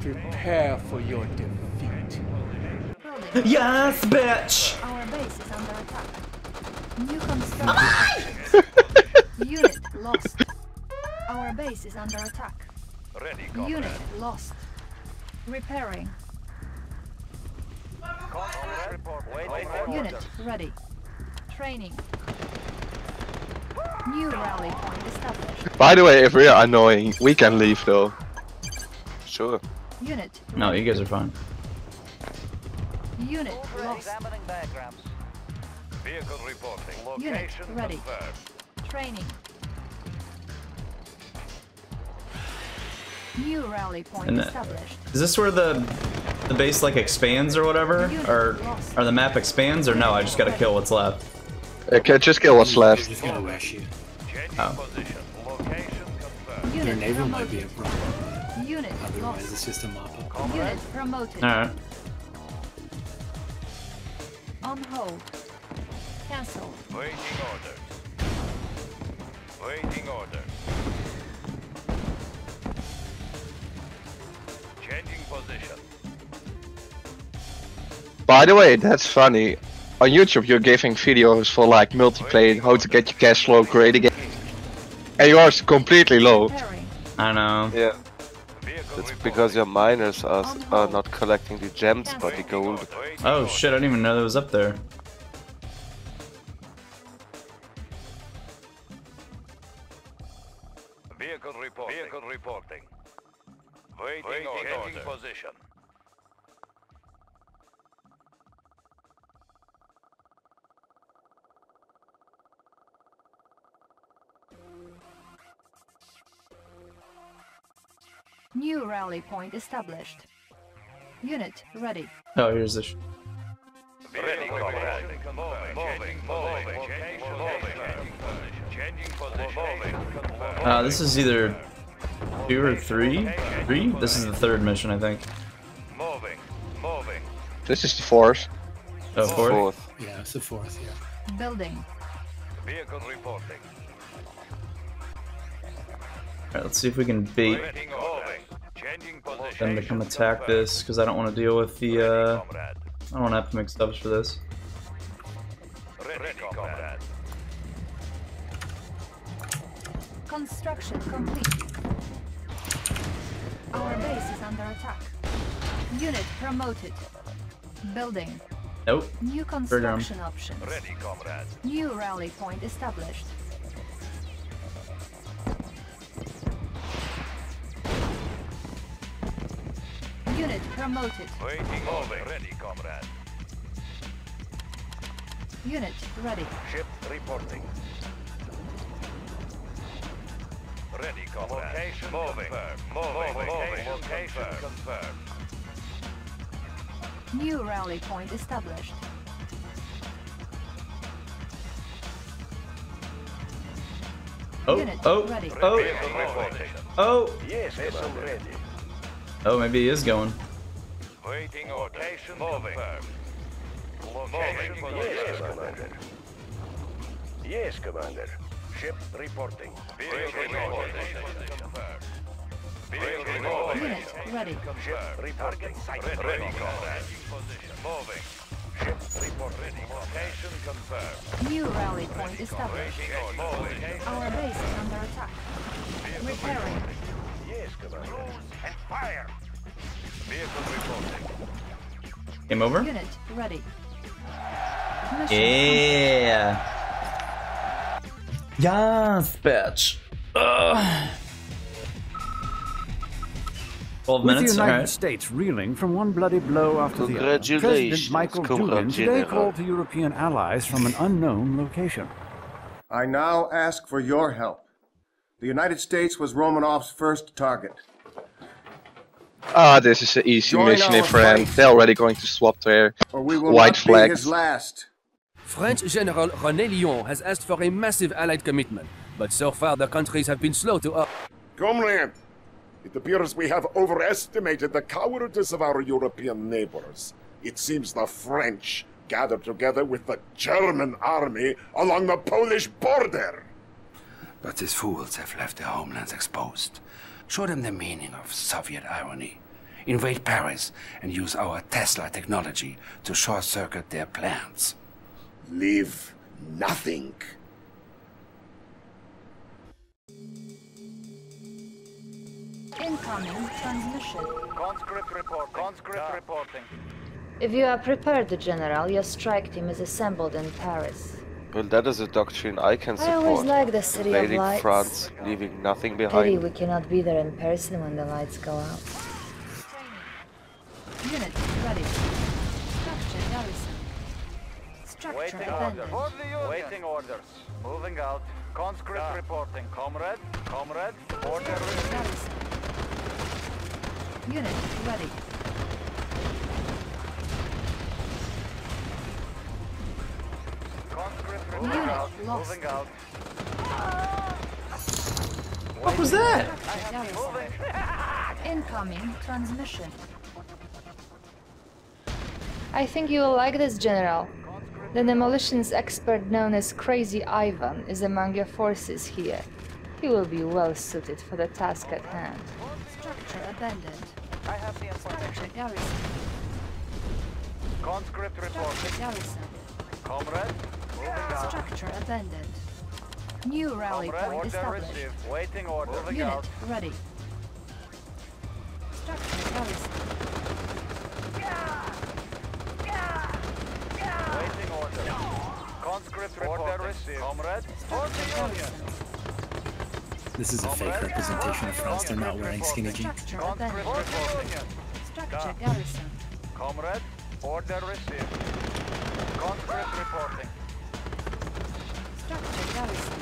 Prepare for your defeat. Yes, bitch. Our base is under attack. New construction. Unit lost. Our base is under attack. Ready, combat. Unit lost. Repairing. Report. Wait, wait, wait. Unit ready. Training. New rally point established. By the way, if we are annoying, we can leave though. Sure. Unit. No, you guys are fine. Unit lost. Vehicle reporting. Location Unit ready. Confirmed. Training. New rally point and established. Is this where the the base like expands or whatever, Unit or lost. or the map expands, or no? I just gotta kill what's left. Okay, just kill what's left. Just gonna rush you. Oh. Their naval might be a problem. Unit Otherwise, lost. it's just a model. Unit promoted. Alright. On hold. Cancel. Waiting order. Waiting order. Changing position. By the way, that's funny. On YouTube, you're giving videos for like multiplayer, how to get your cash flow, create a game, and yours completely low. I know. Yeah. It's because your miners are are not collecting the gems, but the gold. Oh shit! I didn't even know that was up there. Vehicle reporting. Vehicle reporting. Waiting order. Position. New rally point established. Unit ready. Oh, here's the. Sh ready, combat. Uh, this is either two or three. Three? This is the third mission, I think. Moving, moving. This is the fourth. Oh, fourth. fourth. Yeah, it's the fourth. Yeah. Building. Vehicle reporting. Alright, let's see if we can bait them to come attack this, because I don't want to deal with the, uh... I don't want to have to make subs for this. Construction complete. Our base is under attack. Unit promoted. Building. Nope. New construction options. New rally point established. Unit promoted. Waiting over. Ready, comrade. Unit ready. Ship reporting. Ready, comrade. Location moving. Moving. Moving. Location confirmed. New rally point established. Oh. Unit oh. Ready. Oh. Oh. Yes. Ready. Oh, maybe he is going. Waiting location confirmed. Location yes, Commander. Yes, Commander. Ship reporting. Build reporting. Build reporting. Unit ready. Ship reporting. Ready. Moving. Ship reporting. Location confirmed. New rally point established. Our base is under attack. Repairing. Yes, Commander. And fire. Vehicle reporting. Game over? Unit ready. Mission yeah! Yes, bitch! Ugh. twelve minutes, with the United right. States reeling from one bloody blow after the other, President Michael Dubin today called to European allies from an unknown location. I now ask for your help. The United States was Romanov's first target. Ah, this is an easy Join mission, if friend. They're already going to swap their white flags. French General René Lyon has asked for a massive Allied commitment, but so far the countries have been slow to up. Comrade, it appears we have overestimated the cowardice of our European neighbors. It seems the French gathered together with the German army along the Polish border. But these fools have left their homelands exposed. Show them the meaning of Soviet irony. Invade Paris and use our Tesla technology to short-circuit their plans. Leave nothing. Incoming transmission. Conscript report. Conscript reporting. If you are prepared, General, your strike team is assembled in Paris. Well, that is a doctrine I can support. I always like the city of lights. France, leaving nothing behind. Pity we cannot be there in person when the lights go out. Unit ready. Structure garrison. Structure Waiting abandoned. Orders. Waiting orders. Moving out. Conscript ah. reporting. Comrade. Comrade. Order. Garrison. Unit ready. Moving out, moving out. What was that? Incoming transmission. I think you will like this, General. The demolitions expert known as Crazy Ivan is among your forces here. He will be well suited for the task at hand. Structure abandoned. I have the structure garrison. Conscript reporting. Garrison. Comrade. Structure abandoned. New rally Comrade, point established. Received. Waiting order. Unit out. Ready. Structure garrison. Yeah. Yeah. Yeah. Waiting order. No. Conscript order received. Comrade, for the union. This is a Comrade. Fake representation of France. They're not wearing skinny jeans. Structure abandoned. Structure garrison. Comrade, order received. Conscript reporting. Structure garrison.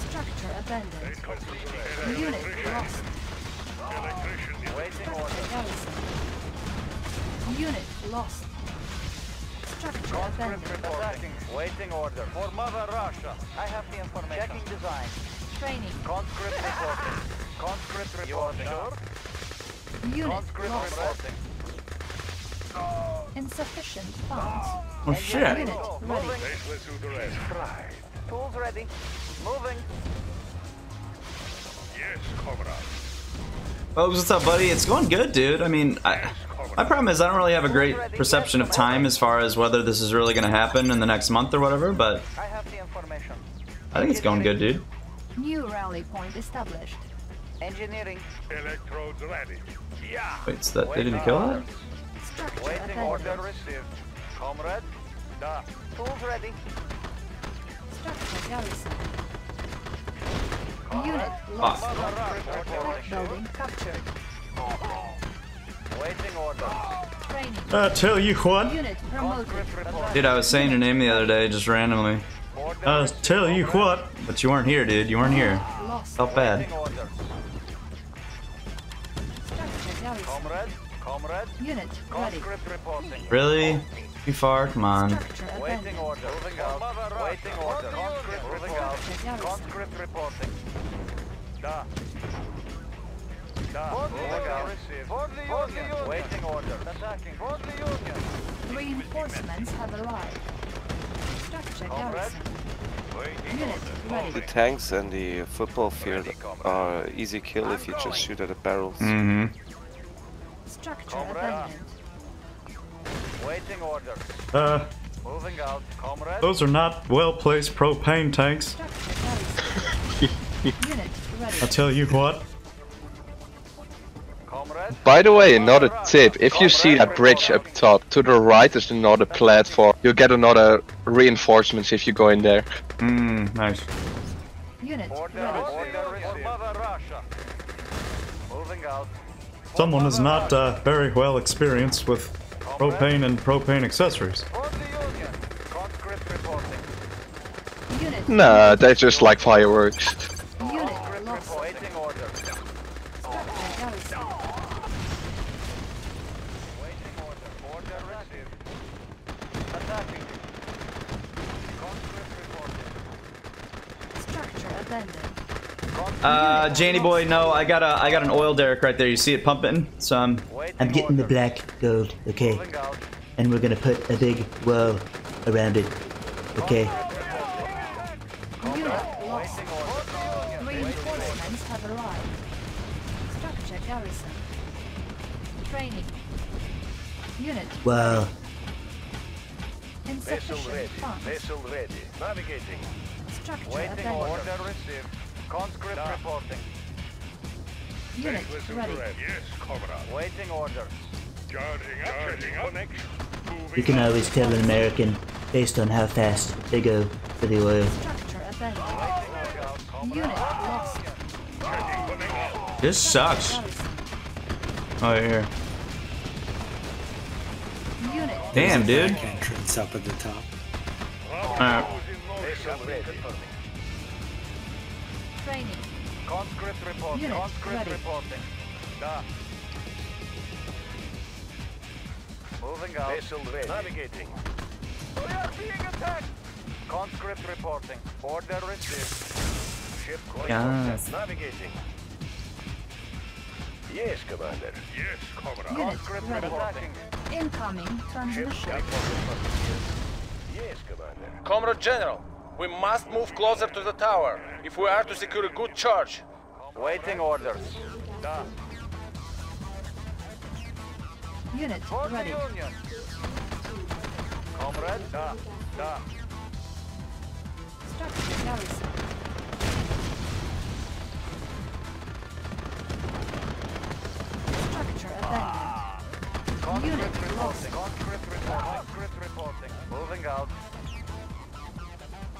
Structure abandoned. Unit lost. Structure garrison. Unit lost. Structure abandoned. Waiting order. For Mother Russia. I have the information. Checking design. Training. Conscript reporting. Conscript reporting. Unit Conscript lost. Reporting. Insufficient funds. Oh shit! Unit ready. Tools ready. Moving. Yes, comrade. Folks, what's up, buddy? It's going good, dude. I mean, I, my problem is I don't really have a great perception of time as far as whether this is really going to happen in the next month or whatever, but I have the information. I think it's going good, dude. New rally point established. Engineering. Electrodes ready. Yeah. Wait, so that, they didn't kill that? Waiting order received. Comrade, da. Tools ready. Structure garrison. Comrade. Unit lost. Tech building captured. Waiting order. Training. I tell you what. Unit promoted. Dude, I was saying your name the other day just randomly. I tell you what. But you weren't here, dude. You weren't here. Felt bad. Structure garrison. Comrade. Comrade, unit ready. Really? Too far? Come on. Waiting order. Moving out. Waiting order. Conscript reporting. Conscript reporting. Da. Waiting order. Attacking. Reinforcements have arrived. Structure garrison. The tanks and the football field are easy kill if you just shoot at the barrels. Mm-hmm. Structure abandoned. Waiting order. Uh. Moving out, comrade. Those are not well-placed propane tanks. I tell you what. By the way, another tip, if you see that bridge up top, to the right is another platform. You get another reinforcements if you go in there. Mmm, nice. Unit order, order Moving out. Someone is not uh, very well experienced with propane and propane accessories. Nah, they're just like fireworks. Unit lost. Waiting order. Waiting order. Order received. Attacking. Conscript reporting. Structure abandoned. Uh, Janie boy, no, I got a, I got an oil derrick right there. You see it pumping? So I'm, I'm getting the black gold, okay? And we're gonna put a big wall around it, okay? Reinforcements have arrived. Structure garrison. Training. Unit. Wow. Vessel ready. Vessel ready. Navigating. Structure Waiting order. order received. Conscript no. reporting. Unit ready. ready. Yes, comrade. Waiting orders. Charging up. Charging up. Next. You can always tell an American based on how fast they go for the oil. Structure abandoned. Unit lost. This sucks. Oh, here. Yeah. Damn, dude. Entrance up at the top. Alright. Training. Conscript reporting. Conscript reporting. Moving out. Vessel ready. Navigating. We are being attacked. Conscript reporting. Order received. Yes. Navigating. Yes, Commander. Yes, Commander. Unit ready. Incoming transmission. Yes, Commander. Comrade General, we must move closer to the tower if we are to secure a good charge. Waiting orders. Done. Unit ready. Comrade, da, da. Structure garrison. Ah. Unit lost. Moving out.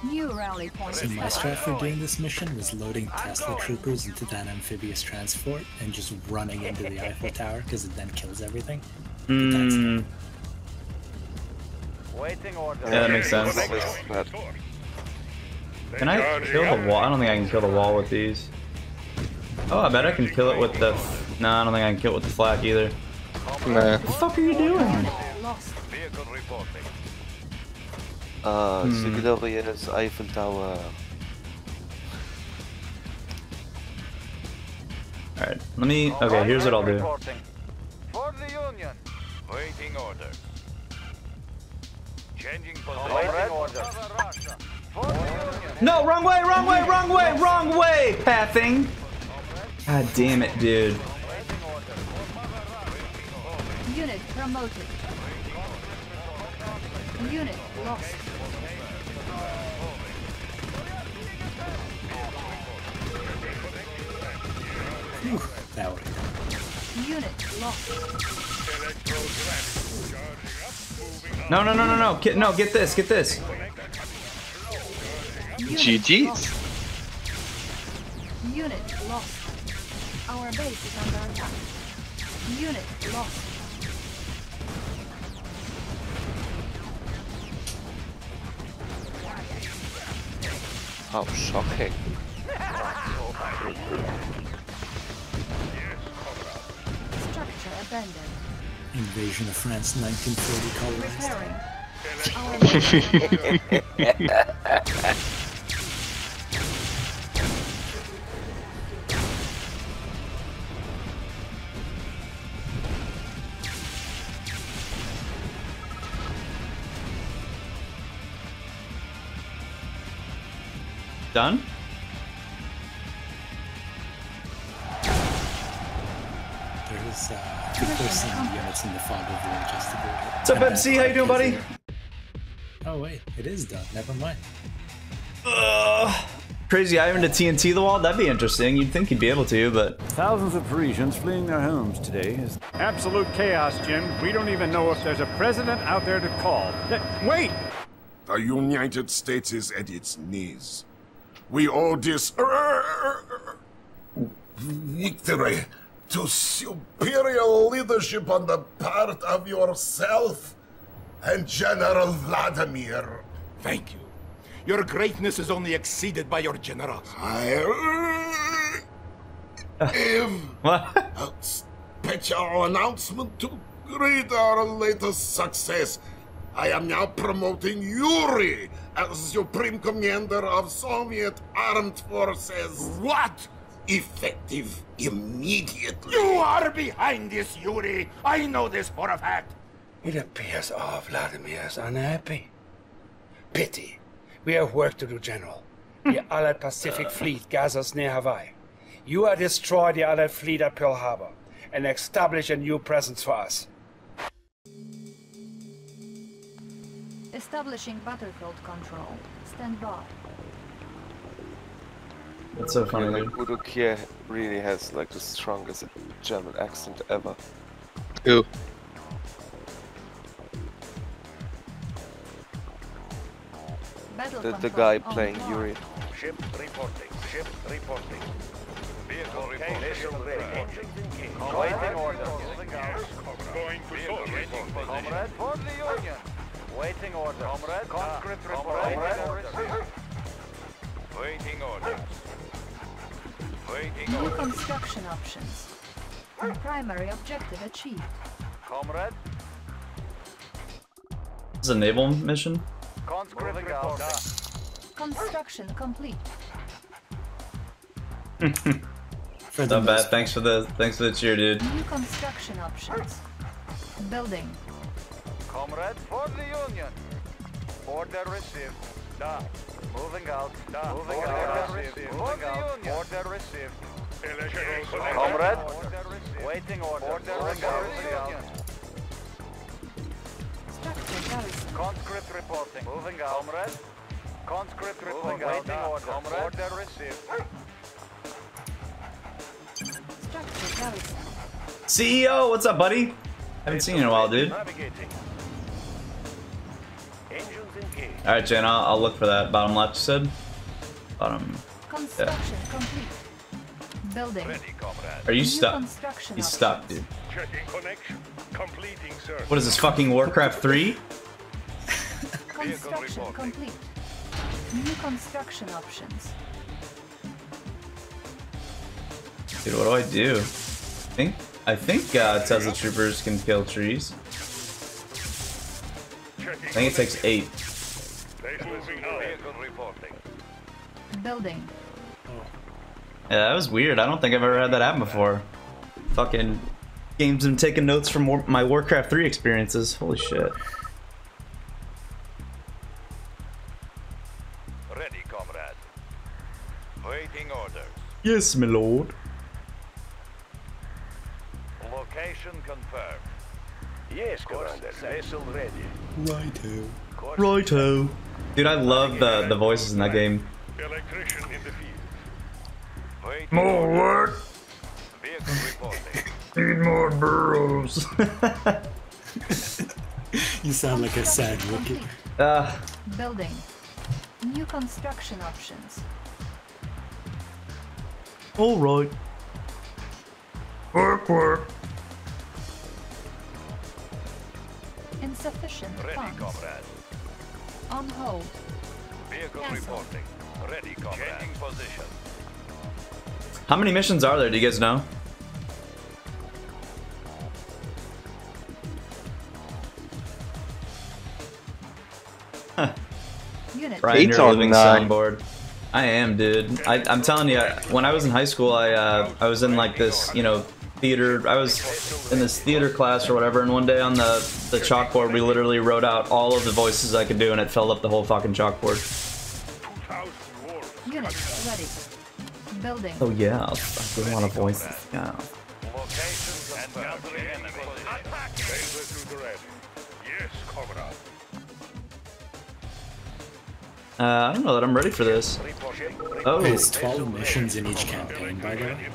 New rally point. So my strat for doing this mission was loading Tesla troopers into that amphibious transport and just running into the Eiffel Tower because it then kills everything. Mm. Waiting order. Yeah, that makes sense. Can I kill the wall? I don't think I can kill the wall with these. Oh, I bet I can kill it with the... No, I don't think I can kill it with the flak either. Nah. What the fuck are you doing? Uh, C W S Eiffel Tower. Alright, let me... Okay, here's what I'll do. For the Union. Waiting order. Changing position. No, wrong way, wrong way, wrong way, wrong way, pathing! God damn it, dude. Unit promoted. Unit lost. Whew, that way. Unit lost. No, no, no, no, no. Get, no, get this, get this. G G. Unit lost. Our base is under attack. Unit lost. How shocking. Structure abandoned. Invasion of France nineteen forty colonized. Repairing. Our Done. There's uh, two person units in the fog of war just to do it. What's up, M C? How you doing, buddy? Oh wait, it is done. Never mind. Ugh. Crazy iron to T N T the wall? That'd be interesting. You'd think you'd be able to, but... Thousands of Parisians fleeing their homes today is... Absolute chaos, Jim. We don't even know if there's a president out there to call. Wait! The United States is at its knees. We owe this... victory to superior leadership on the part of yourself and General Vladimir. Thank you. Your greatness is only exceeded by your generosity. I am a special announcement to greet our latest success. I am now promoting Yuri as Supreme Commander of Soviet Armed Forces. What? Effective immediately. You are behind this, Yuri. I know this for a fact. It appears our Vladimir is unhappy. Pity. We have work to do, General. The Allied Pacific Fleet gathers near Hawaii. You are destroy the Allied Fleet at Pearl Harbor and establish a new presence for us. Establishing battlefield control. Stand by. That's so funny. Like, Buduk here really has like the strongest German accent ever. Who? The, the guy playing Yuri. Ship reporting. Ship reporting. Vehicle reporting. Waiting orders. Going to Comrade for the Union. Waiting order. Comrade. Conscript reporting. Waiting orders. Waiting orders. New construction options. Primary objective achieved. Comrade. This is a naval mission. Construction complete. Not bad. Thanks for the thanks for the cheer, dude. New construction options. Building. Comrade for the Union. Order received. Da. Moving out. Da. Moving order out. Received. Moving out. Order, order received. Comrade. Order received. Waiting order. Order, order, order received. Conscript reporting. Moving out. Comrade. Conscript reporting. Waiting order. Comrade. Order received. C E O, what's up, buddy? Haven't seen you in a while, dude. Alright, Jen, I'll, I'll look for that. Bottom left, you said? Bottom. Yeah. Building. Ready, are you stuck? He's stuck, dude. Checking connection. Completing, sir. What is this, fucking Warcraft three? Construction complete. New construction options. Dude, what do I do? I think, I think uh, Tesla troopers can kill trees. I think it takes eight. Building. Yeah, that was weird. I don't think I've ever had that happen before. Fucking games and taking notes from war my Warcraft three experiences. Holy shit. Ready, comrade. Waiting orders. Yes, my lord. Location confirmed. Yes, commander. Vessel ready. Righto. Righto. Dude, I love the the voices in that game. Electrician in the field. Wait, more work. Vehicle reporting. Need more burrows. You sound like a sad rookie. Uh. Building. New construction options. All right. Work, work. Insufficient ready, funds. Comrade. On hold. Vehicle cancel. Reporting. Ready, comrade. Changing position. How many missions are there? Do you guys know? Huh. Brian, you're a living soundboard. I am, dude. I, I'm telling you, when I was in high school, I uh, I was in like this, you know, theater. I was in this theater class or whatever, and one day on the the chalkboard, we literally wrote out all of the voices I could do, and it filled up the whole fucking chalkboard. Unit ready. Building. Oh yeah, I don't want to voice this now. Location and number of enemies. Attack! Yes, Comrade. Uh, I don't know that I'm ready for this. Oh. There's twelve missions in each campaign, by the way.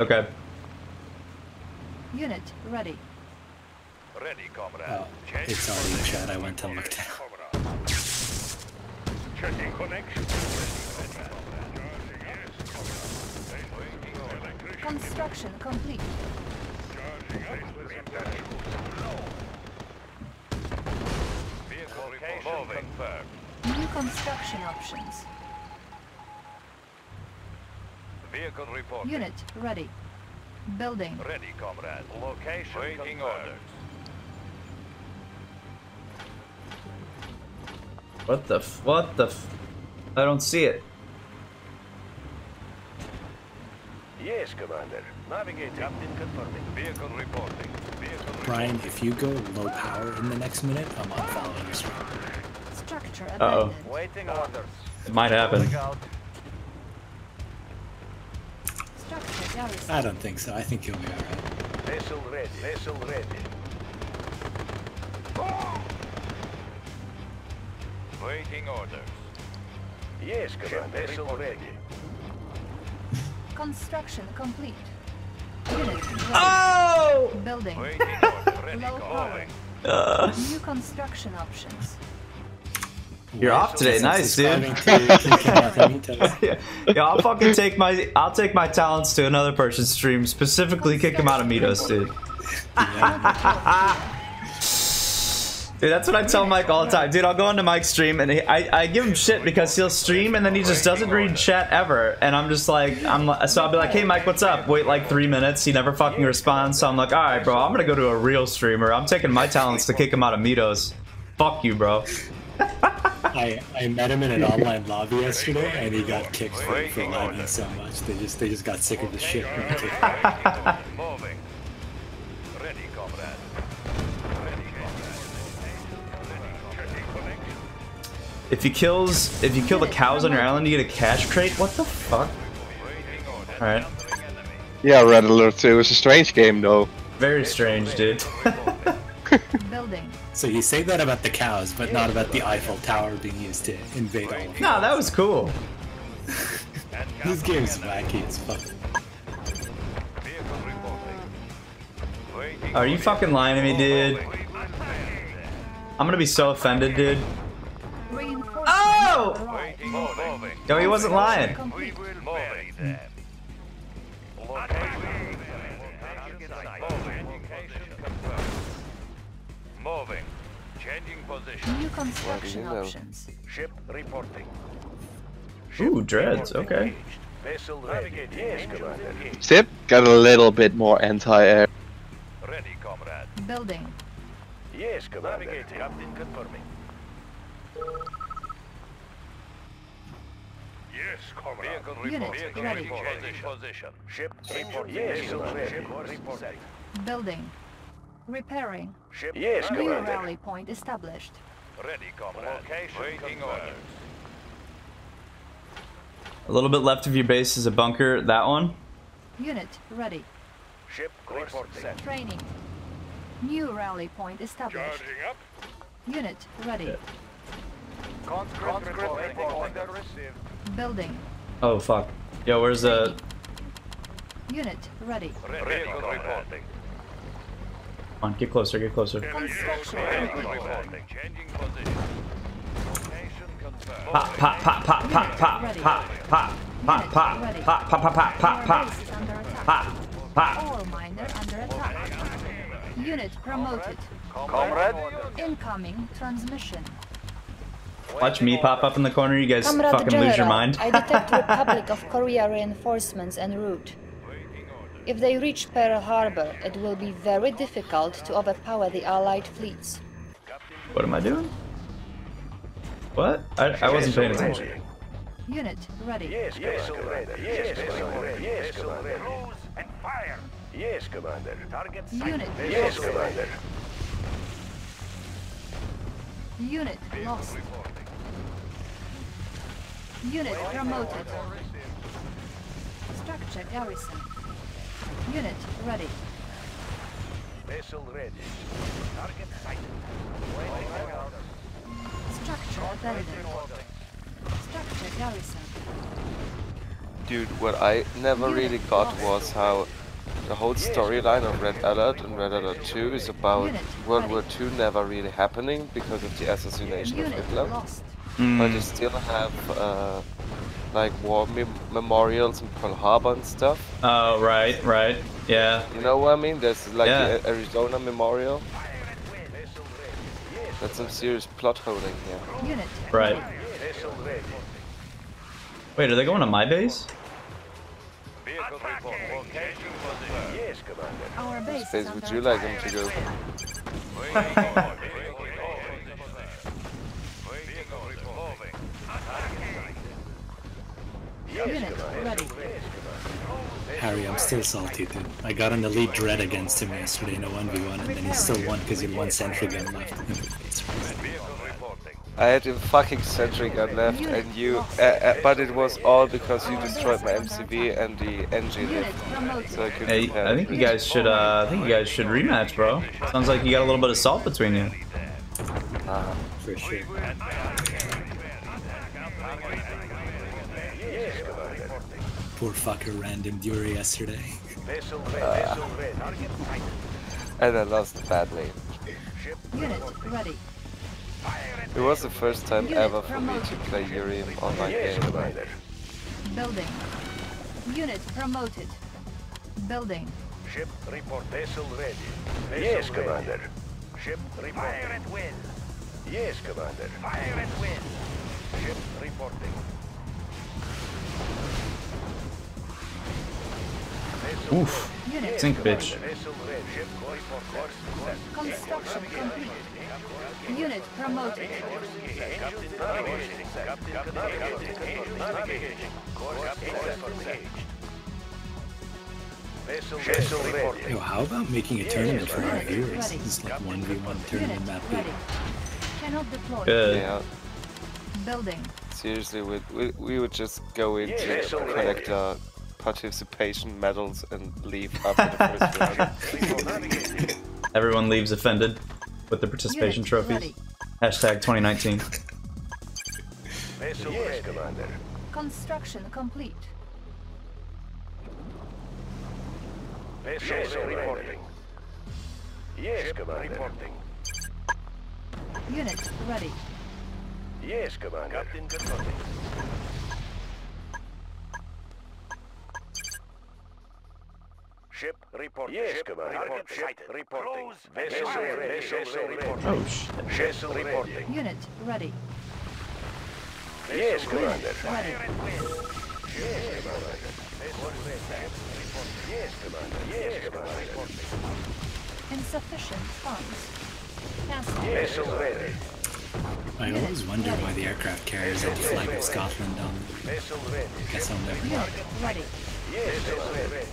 Okay. Unit ready. Ready, Comrade. Oh, it's already in chat. I went and looked at it. Checking connection. Construction complete. Vehicle confirmed. New construction options. Vehicle report. Unit ready. Building. Ready, Comrade. Location. Waiting orders. What the f- what the f- I don't see it. Yes, Commander. Navigate. Captain confirming. Vehicle reporting. Vehicle reporting. Brian, if you go low power in the next minute, I'm unfollowing your stream. Structure abandoned. Uh-oh. Waiting orders. It might happen. I don't think so. I think you'll be alright. Vessel ready. Vessel ready. Oh! Waiting orders. Yes, Commander. Vessel ready. Construction complete. Unit ready. Oh! Building. Waiting order. Ready. Low power. Uh. New construction options. You're off today, nice dude. yeah. yeah, I'll fucking take my I'll take my talents to another person's stream, specifically kick him out of Mitos, dude. Dude, that's what I tell Mike all the time. Dude, I'll go into Mike's stream and he, I I give him shit because he'll stream and then he just doesn't read chat ever, and I'm just like I'm so I'll be like, hey Mike, what's up? Wait like three minutes, he never fucking responds. So I'm like, all right, bro, I'm gonna go to a real streamer. I'm taking my talents to kick him out of Mitos. Fuck you, bro. I, I met him in an online lobby yesterday, and he got kicked for, for lagging so much. They just they just got sick of the shit. If he kills, if you kill the cows on your island, you get a cash crate. What the fuck? All right. Yeah, Red Alert two is a strange game, though. Very strange, dude. Building. So you say that about the cows, but not about the Eiffel Tower being used to invade all of them. No, that was cool. This game's wacky as fuck. Are you fucking lying to me, dude? I'm gonna be so offended, dude. Oh! No, he wasn't lying. Moving. Changing position. New construction options. Ship reporting. Ship Ooh, dreads. Okay. Vessel navigate. Yes, Commander. Ship got a little bit more anti-air. Ready, Comrade. Building. Yes, Commander. Navigate. Captain confirming. Yes, Comrade. Vehicle report. Vehicle report. Changing position. Ship report. Yes, Commander. Building. Repairing. Ship yes, Commander. Rally point established. Ready, Comrade. Waiting orders. A little bit left of your base is a bunker. That one. Unit ready. Ship report set. Training. New rally point established. Charging up. Unit ready. Yeah. Conscript Conscript order received. Building. Oh fuck. Yo, where's the? Unit ready. Ready, ready reporting. Come on, get closer, get closer. Pop, pop, pop, pop, pop, pop, pop, pop, pop, pop, pop, pop, pop, pop, pop, pop, pop. All miner under attack. Unit promoted. Comrade. Incoming transmission. Watch me pop up in the corner, you guys Comrade fucking General, lose your mind. I detect Republic of Korea reinforcements en route. If they reach Pearl Harbor, it will be very difficult to overpower the Allied fleets. What am I doing? What? I, I wasn't paying attention. Unit ready. Yes, Commander. Yes, Commander. Yes, Commander. Close and fire. Yes, Commander. Target sight. Unit. Yes, Commander. Unit lost. Unit promoted. Structure garrison. Unit ready. Vessel ready. Target sighted. Structure abandoned. Structure garrison. Dude, what I never Unit really got lost. was how the whole storyline of Red Alert and Red Alert two is about Unit World ready. War two never really happening because of the assassination Unit of Hitler. Lost. Mm. But you still have uh, like war mem memorials in Pearl Harbor and stuff. Oh, right, right, yeah. You know what I mean? There's like yeah. the Arizona Memorial. That's some serious plot holding here. Unit. Right. Wait, are they going to my base? Our base. What space would you like them to go? Unit ready. Harry, I'm still salty, dude. I got an elite dread against him yesterday in a one v one, and then he still won because he had one sentry gun left. I had a fucking sentry gun left, and you. Uh, uh, but it was all because you destroyed my M C V and the engine lift. So I couldn't. Hey, I think you guys should. Uh, I think you guys should rematch, bro. Sounds like you got a little bit of salt between you. Ah, for sure. Poor fucker random Yuri yesterday. uh, and I lost badly. It was the first time Unit ever for promoted. me to play Yuri on my game. Building. Unit promoted. Building. Ship report vessel ready. Vessel yes, ready. Commander. Ship report. Fire at will. Yes, Commander. Fire at will. Ship reporting. Oof. Sink, bitch. Construction complete. Unit promoted. Yo, how about making a tournament for our viewers? It's like one v one tournament map. Good. Yeah. Building. Seriously, we we we would just go into collect uh, participation medals and leave after the first round. Everyone leaves offended with the participation Unit trophies. Ready. Hashtag twenty nineteen. Yes, Commander. Construction complete. Yes, reporting. Yes, Commander. Reporting. Unit ready. Yes, Commander. Captain reporting. Ship report. Yes, ship Commander. Report. Ship reporting. Vessel ready. Vessel reporting. Oh, shit. Vessel reporting. Unit ready. Yes, Commander. Ready. Yes, Commander. Yes, Commander. Yes, Commander. Insufficient funds. Vessel ready. I always wonder why the aircraft carriers had the flag of Scotland on them. I guess I'll never know. Unit ready. Yes, Commander.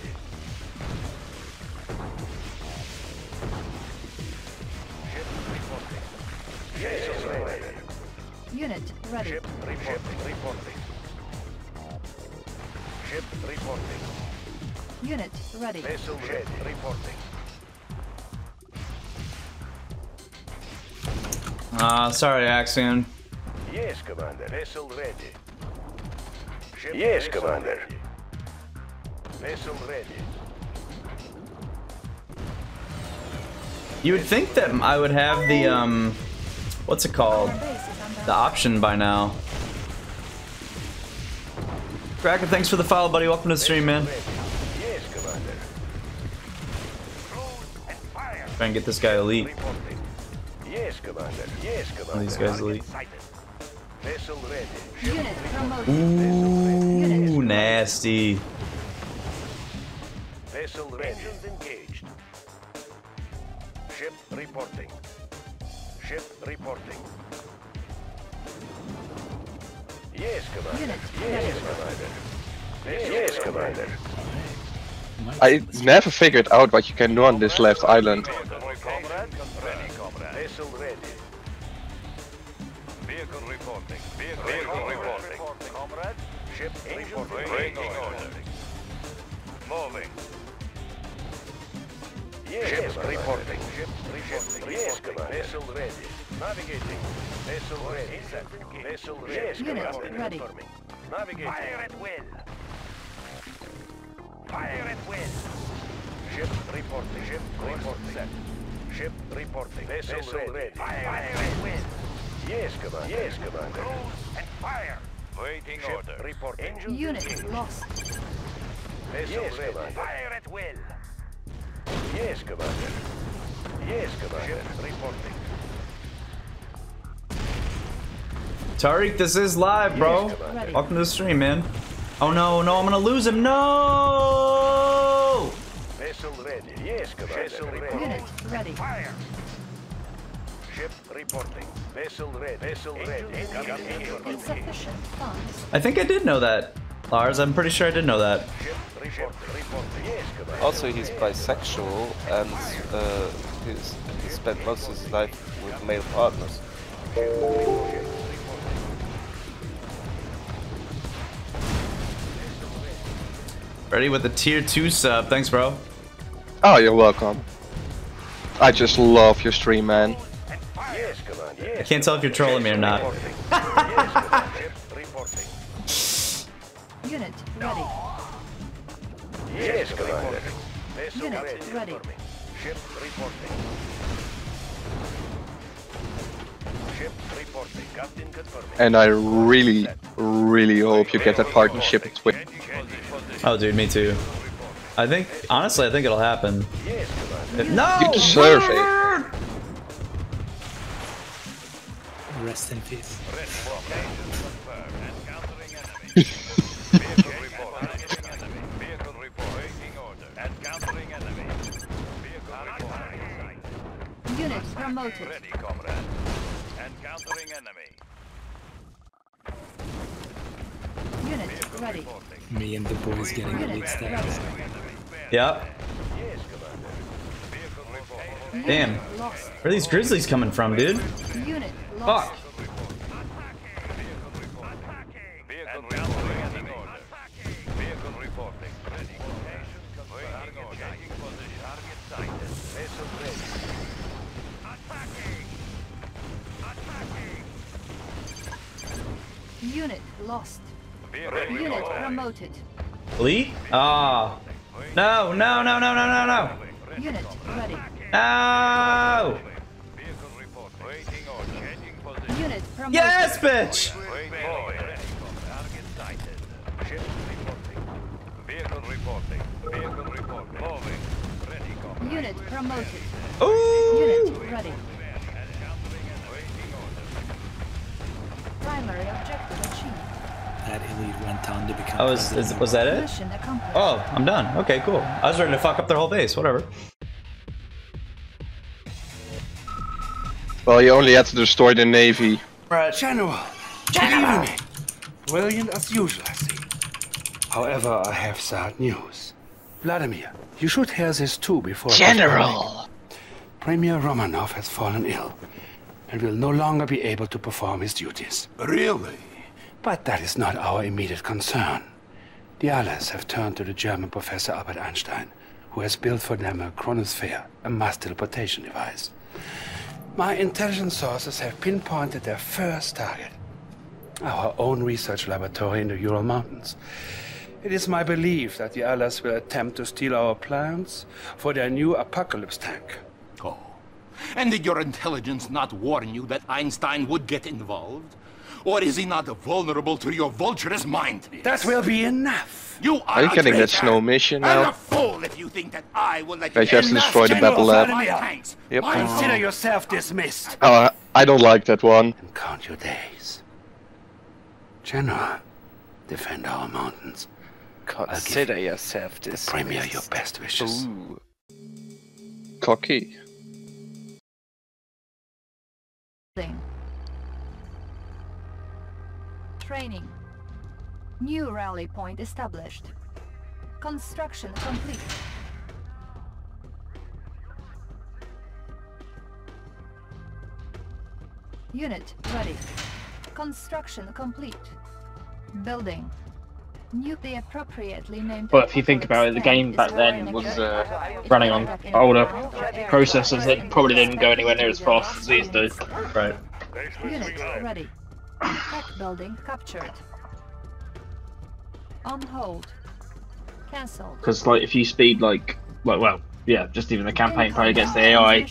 Yes, ready. Unit ready. Ship reporting. Reporting. Ship reporting. Unit ready. Vessel ready. Reporting. Uh, sorry, Axion. Yes, Commander. Vessel ready. Ship yes, vessel Commander. Ready. Vessel ready. You would think that I would have the um. What's it called? The option by now. Kraken, thanks for the follow, buddy. Welcome to the stream, man. Try and get this guy elite. Oh, these guys elite. Ooh, nasty. Ship reporting. Ship reporting. Yes, Commander. Yes, Commander. Yes, Commander. I never figured out what you can do on this left island. Vessel ready. Vehicle reporting. Vehicle, Vehicle reporting. reporting. Comrades, ship reporting. Breaking order. Moving. Yes, Ships reporting. Ship reporting. Yes, Commander. Vessel ready. Navigating. Vessel ready. Inserting. Vessel ready. Yes, Commander. Ready. Navigating. Fire at will. Fire at will. Ship reporting. Ship reporting. Set. Ship reporting. Vessel, Vessel ready. ready. Fire, fire at will. Yes, Commander. Yes, Commander. Cruise and fire. Waiting Ship order. Report. Engine unit engine. lost. Vessel yes, ready. Commander. Fire at will. Yes, Commander. Yes, Commander. Ship reporting. Tariq, this is live, bro. Yes, welcome to the stream, man. Oh no, no, I'm gonna lose him. No. Vessel ready. Yes, Commander. Vessel ready. Unit ready. Fire. Ship reporting. Vessel red. Vessel red. I think I did know that, Lars. I'm pretty sure I did know that. Also, he's bisexual and uh, he's, he spent most of his life with male partners. Ready with the tier two sub. Thanks, bro. Oh, you're welcome. I just love your stream, man. I can't tell if you're trolling me or not. Unit ready. Yes, Commander. Unit ready. Ship reporting. Ship reporting. Captain confirming. And I really, really hope you get that partnership with Twitch. Oh, dude, me too. I think, honestly, I think it'll happen. If, no! You deserve it. Rest in peace. Unit promoted. Ready, comrade. Encountering enemy. Unit ready. Me and the boys getting mixed up. Yep. Damn. Where are these grizzlies coming from, dude? Unit. Fuck! Unit lost. Unit promoted. Lee? Ah. Oh. No, no, no, no, no, no, no. Unit ready. No! Unit promoted. Yes, bitch! Unit promoted. Ooh! Unit ready. Primary objective achieved. That elite went on to become. Oh, is, is, was that it? Oh, I'm done. Okay, cool. I was ready to fuck up their whole base. Whatever. Well, you only had to destroy the navy. Right, General. General. Good evening. Brilliant as usual, I see. However, I have sad news. Vladimir, you should hear this too before. General. Premier Romanov has fallen ill, and will no longer be able to perform his duties. Really? But that is not our immediate concern. The Allies have turned to the German Professor Albert Einstein, who has built for them a Chronosphere, a mass teleportation device. My intelligence sources have pinpointed their first target, our own research laboratory in the Ural Mountains. It is my belief that the Allies will attempt to steal our plans for their new apocalypse tank. Oh. And did your intelligence not warn you that Einstein would get involved? Or is he not vulnerable to your vulturous mind? That will be enough. You are, are you getting that snow mission now? I'm a fool if you think that I will let you just destroy the battle lab. Yep. Consider yourself dismissed. Uh, I don't like that one. And count your days. General, defend our mountains. Consider yourself dismissed. Premier your best wishes. Ooh. Cocky. Training. New rally point established. Construction complete. Unit ready. Construction complete. Building. Nuke the appropriately named. But if you think about it, the game back then was uh, running on older processors that probably didn't go anywhere near as fast as these do. Right. Unit ready. Tech building captured. On hold. Cancel. Because like if you speed like well well yeah just even the campaign play against the A I.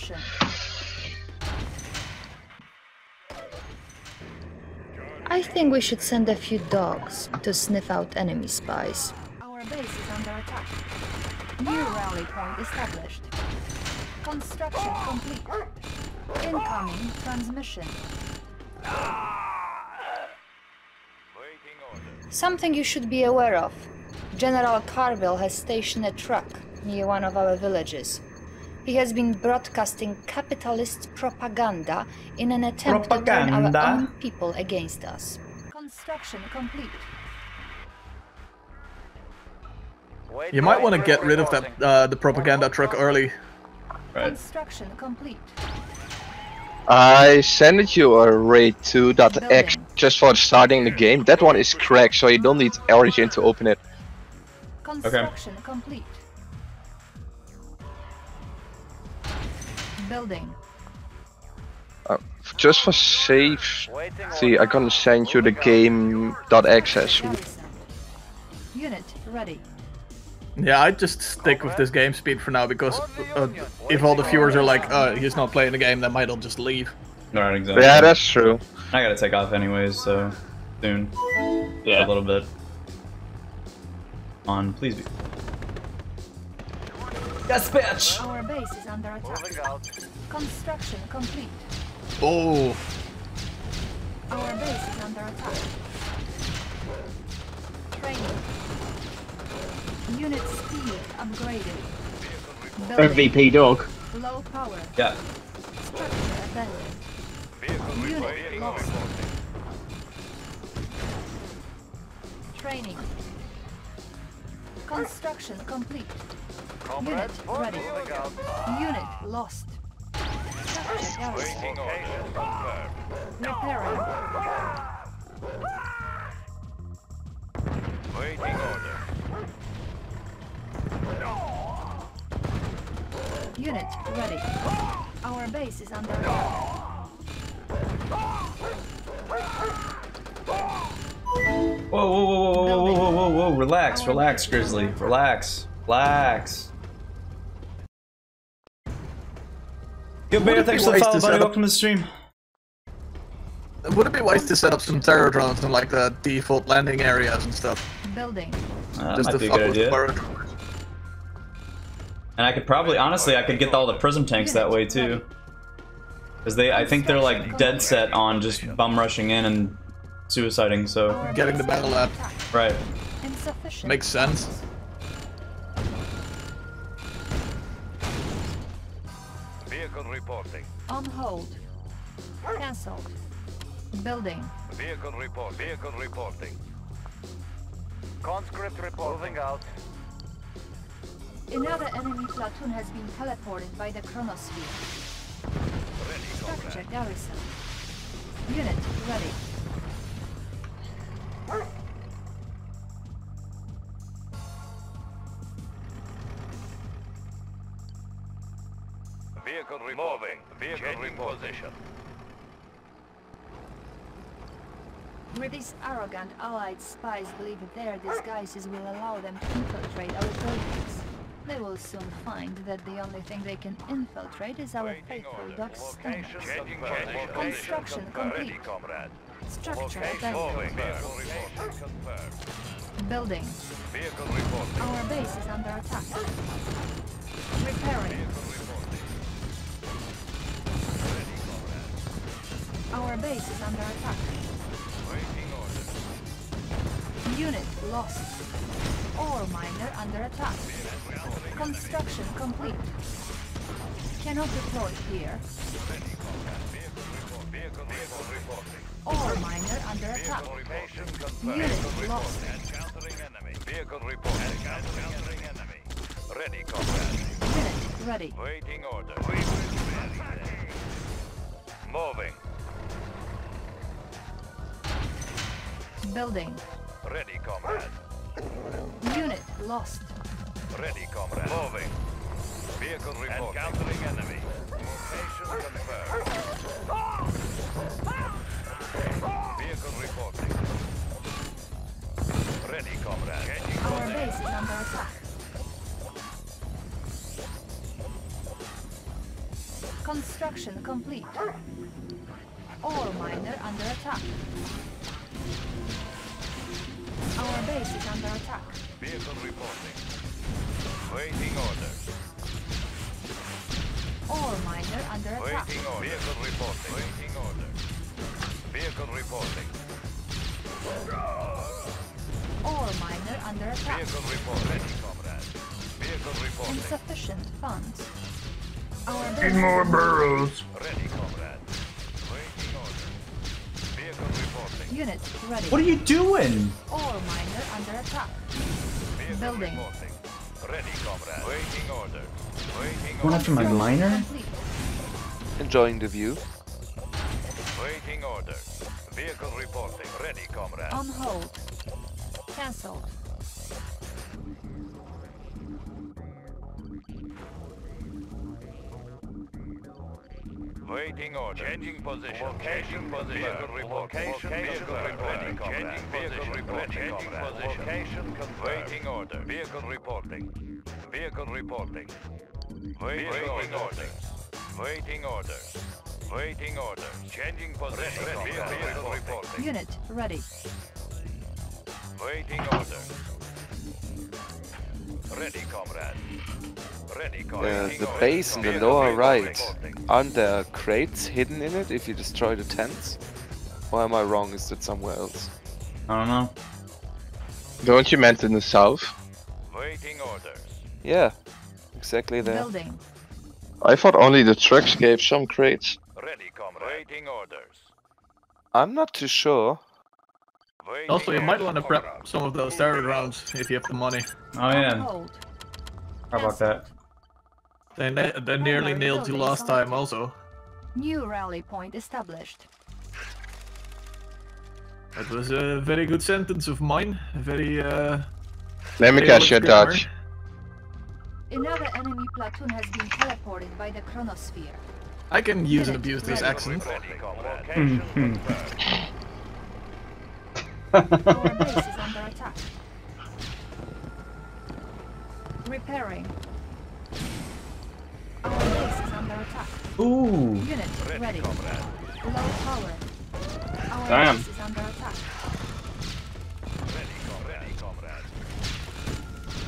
I think we should send a few dogs to sniff out enemy spies. Our base is under attack. New rally point established. Construction complete. Incoming transmission. Something you should be aware of. General Carville has stationed a truck near one of our villages. He has been broadcasting capitalist propaganda in an attempt propaganda. to turn our own people against us. Construction complete. You might want to get rid of that uh, the propaganda truck early. Right. Construction complete. I sent you a raid two dot X just for starting the game. That one is cracked, so you don't need Origin to open it. Construction okay. complete. Building. Uh, just for safe, see, I'm gonna send you the game dot access. Unit ready. Yeah, I just stick with this game speed for now because uh, if all the viewers are like, "Uh, he's not playing the game," they might all just leave. Right, exactly. Yeah, that's true. I gotta take off anyways, so soon. Yeah, a little bit. On, please be. Dispatch! Our base is under attack. Construction complete. Oh! Our base is under attack. Training. Unit speed upgraded. Building. M V P dog. Low power. Yeah. Structure abandoned. Unit lost. Training. Construction complete. Unit ready. Unit lost. Repairing. Waiting order. Unit ready. Our base is under attack. Whoa, whoa, whoa, whoa, whoa, whoa, whoa, whoa! Relax, relax, Grizzly. Relax, relax. Yo, Bear, thanks for the follow, buddy. Welcome to the stream. Would it be wise to set up some terror drones in like the default landing areas and stuff? Building. Uh, Just might be a good idea. And I could probably, honestly, I could get all the prism tanks that way too, because they, I think they're like dead set on just bum rushing in and suiciding. So getting the battle app. Right. Makes sense. Reporting. On hold. Cancelled. Building. Vehicle report. Vehicle reporting. Conscript reporting out. Another enemy platoon has been teleported by the Chronosphere. Ready, structure garrison. Unit ready. Vehicle removing. Vehicle reposition. British arrogant allied spies believe their disguises will allow them to infiltrate our buildings. They will soon find that the only thing they can infiltrate is our faithful dog's stomachs. Construction complete. Structure abandoned. Building. Our base is under attack. Repairing. Our base is under attack. Waiting order. Unit lost. Ore miner under attack. Construction complete. Cannot deploy here. Ore miner under attack. Unit lost. Vehicle report. Countering enemy. Ready, combat. Unit ready. Waiting order. Moving. Building. Ready, comrade. Unit lost. Ready, comrade. Moving. Vehicle reporting. Encountering enemy. Station confirmed. Vehicle reporting. Ready, comrade. Our base is under attack. Construction complete. Ore miner under attack. Our base is under attack. Vehicle reporting. Waiting orders. Ore miner under attack. Waiting orders. Vehicle reporting. Waiting orders. Vehicle reporting. Ore miner under attack. Vehicle reporting. Ready, comrade. Vehicle reporting. Insufficient funds. Our base. Need more burrows. Ready, comrade. Waiting orders. Vehicle reporting. Unit ready. What are you doing? Ore miner under attack. Vehicle building. Reporting. Ready, comrade. Waiting order. Waiting order. Going after my liner? Enjoying the view. Waiting order. Vehicle reporting. Ready, comrade. On hold. Cancelled. Waiting order. Changing position. Location. Changing position. Vehicle report. Location. Vehicle reporting. Changing vehicle report. Changing position. Location confirmed. Waiting order. Vehicle reporting. Vehicle reporting. Waiting order. Waiting order. Waiting order. Changing position. Vehicle reporting. Unit ready. Waiting order. Ready, comrade. Ready, comrade. Uh, the base in the lower right, aren't there crates hidden in it if you destroy the tents? Or am I wrong? Is that somewhere else? I don't know. Don't you meant in the south? Waiting orders. Yeah, exactly there. Building. I thought only the trucks gave some crates. Ready, comrade. Waiting orders. I'm not too sure. Also, you might want to prep some of those starter rounds if you have the money. Oh yeah. How about that? They, ne they nearly nailed you last time also. New rally point established. That was a very good sentence of mine. A very uh... Let me catch your Dutch. Another enemy platoon has been teleported by the Chronosphere. I can use and abuse this accent. Our base is under attack. Repairing. Our base is under attack. Ooh. Unit ready. Low power. Our Damn. base is under attack. Ready, ready, comrade.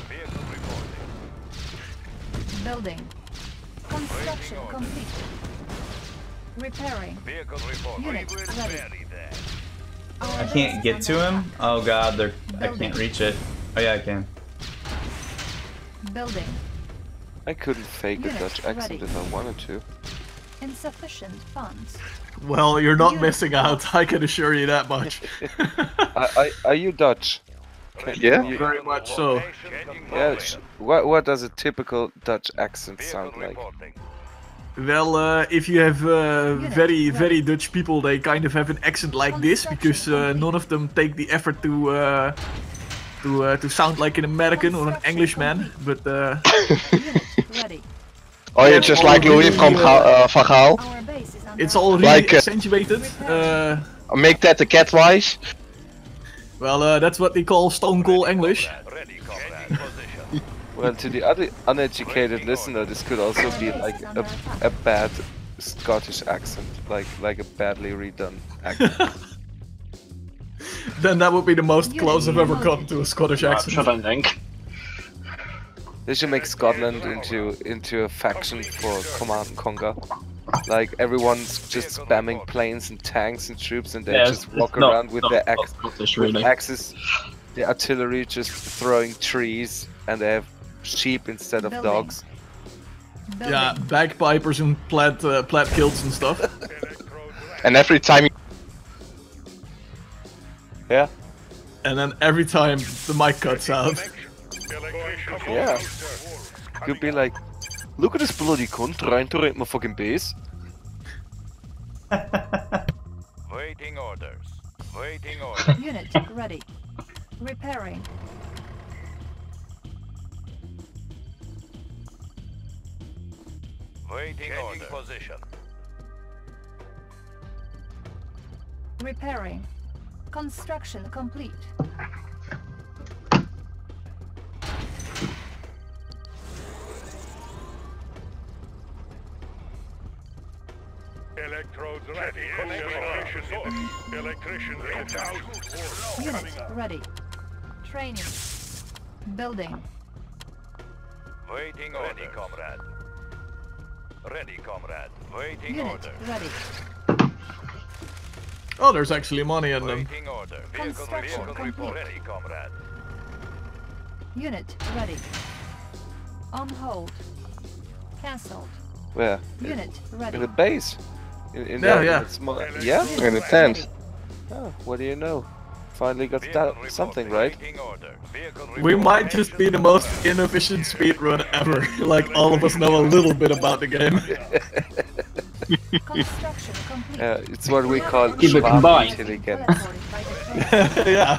Vehicle reporting. Building. Construction complete. Repairing. Vehicle reporting. Unit ready. I can't get to him. Oh god, they're Building. I can't reach it. Oh yeah, I can. Building. I couldn't fake Unit a Dutch accent ready. if I wanted to. Insufficient funds. Well, you're not Unit. missing out. I can assure you that much. I, I, are you Dutch? Can, yeah, you, very much so. Yeah. What What does a typical Dutch accent sound like? Well, uh, if you have uh, very, very Dutch people, they kind of have an accent like this because uh, none of them take the effort to uh, to uh, to sound like an American or an Englishman. But uh... oh, you're just like Louis from uh, Van Gaal. It's all really like, uh, accentuated. Uh, make that the cat voice. Well, uh, that's what they call Stone Cold English. Well, to the other uneducated listener, this could also be like a, a bad Scottish accent, like like a badly redone accent. Then that would be the most close I've ever gotten to a Scottish accent. Should I think? They should make Scotland into into a faction for Command and Conquer. Like everyone's just spamming planes and tanks and troops, and they yeah, just walk not, around with not, their ax Scottish, really. with axes, the artillery, just throwing trees, and they have sheep instead of Building. dogs. Building. Yeah, bagpipers and plaid, uh, plaid kilts and stuff. And every time... You... Yeah. And then every time the mic cuts out. Yeah. You'd be like, look at this bloody cunt trying to raid my fucking base. Waiting orders. Waiting on. Unit ready. Repairing. Waiting on position. Repairing. Construction complete. Electrodes ready. Electrician off. Electrician out. Unit ready. Training. Building. Waiting orders. Ready, comrade. Ready, comrade. Waiting Unit order. Ready. Oh, there's actually money in them. Order. Vehicle, vehicle report. Ready, comrade. Unit ready. On hold. Cancelled. Where? Unit ready. In the base. In, in yeah, yeah. Small, yeah, in the tent. Oh, what do you know? Finally got report, something, right? We might just be the most inefficient speedrun ever. Like, all of us know a little bit about the game. Construction complete. Uh, it's what we call combined. Yeah.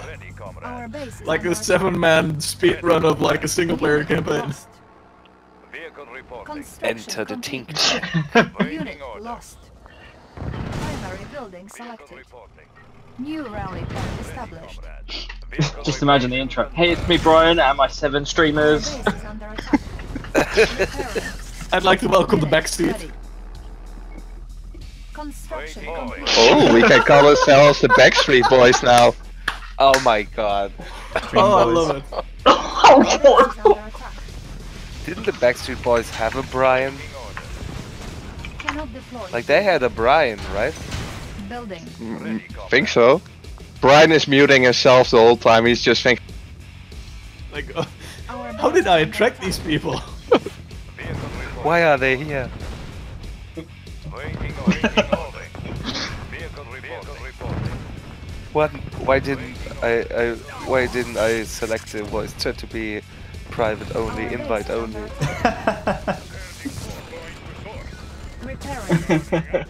Like a seven-man speedrun of like a single-player campaign. Enter the tink. Unit lost. Primary building selected. New rally point established. Just imagine the intro. Hey, it's me, Brian, and my seven streamers. I'd like to welcome the backseat. Construction complete. Oh, we can call ourselves the Backstreet Boys now. Oh my god. Oh, I love it. Oh, didn't the Backstreet Boys have a Brian? Like they had a Brian, right? Building. Mm, think so. Brian is muting himself the whole time. He's just thinking. Like, uh, how did I attract these people? Why are they here? What? Why didn't I, I? Why didn't I select the voice chat to be private only, invite only? Repairing.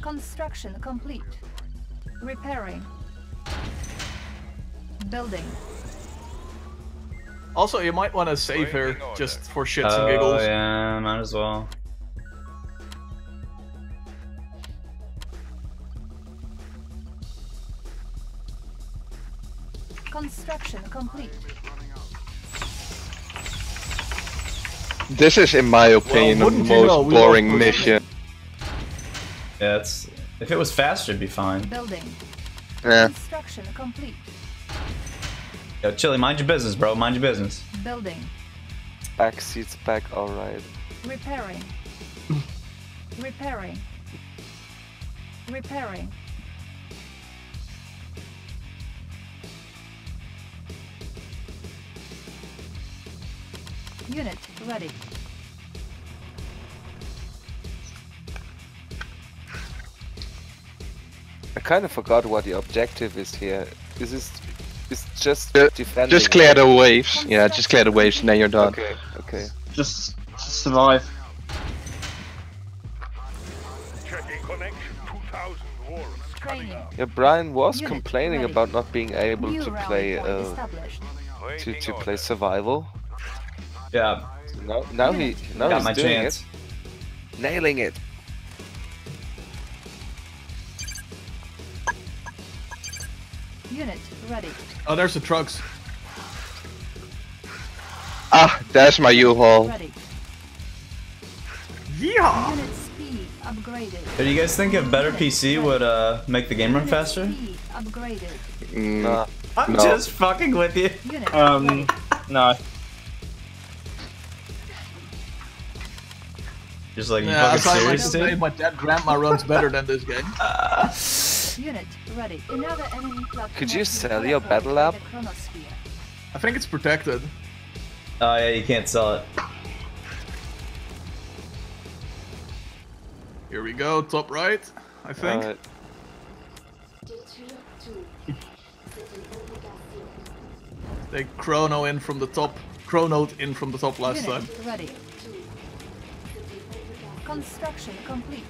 Construction complete. Repairing. Building. Also, you might want to save her just for shits oh, and giggles. Oh yeah, might as well. Construction complete. This is, in my opinion, well, the most boring we mission. Yeah, it's, if it was faster, it'd be fine. Building. Yeah. Construction complete. Yo, Chili, mind your business, bro. Mind your business. Building. Back seats back, alright. Repairing. Repairing. Repairing. Unit ready. I kind of forgot what the objective is here. Is this? It's just defending. Just clear the waves. Yeah, just clear the waves, and then you're done. Okay. Okay. Just survive. Checking connection. two thousand warrants coming up. Yeah, Brian was Unit complaining ready. About not being able New to play uh, to to play survival. Yeah. Now, now he now got he's my doing chance. It. Nailing it. Unit ready. Oh, there's the trucks. Ah, that's my U-Haul. Yeah. Unit speed upgraded. Do you guys think a better P C would uh make the game run faster? No. I'm no. just fucking with you. Unit um, ready. No. Just like, yeah, you fucking serious, dude? My dad grandma runs better than this game. Uh, Unit ready. Another enemy club. Could you sell your battle app? I think it's protected. Oh yeah, you can't sell it. Here we go, top right, I think. Uh, they chrono in from the top, chronoed in from the top last time. Ready. Construction complete.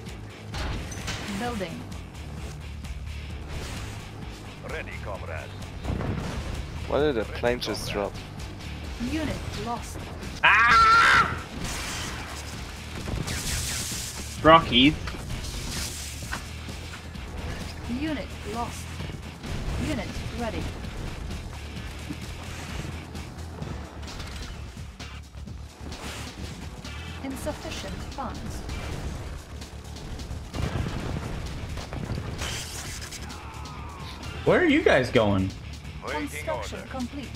Building. Ready, comrade. Why did a plane just drop? Unit lost. Ah! Rockies. Unit lost. Unit ready. Insufficient funds. Where are you guys going? Construction complete.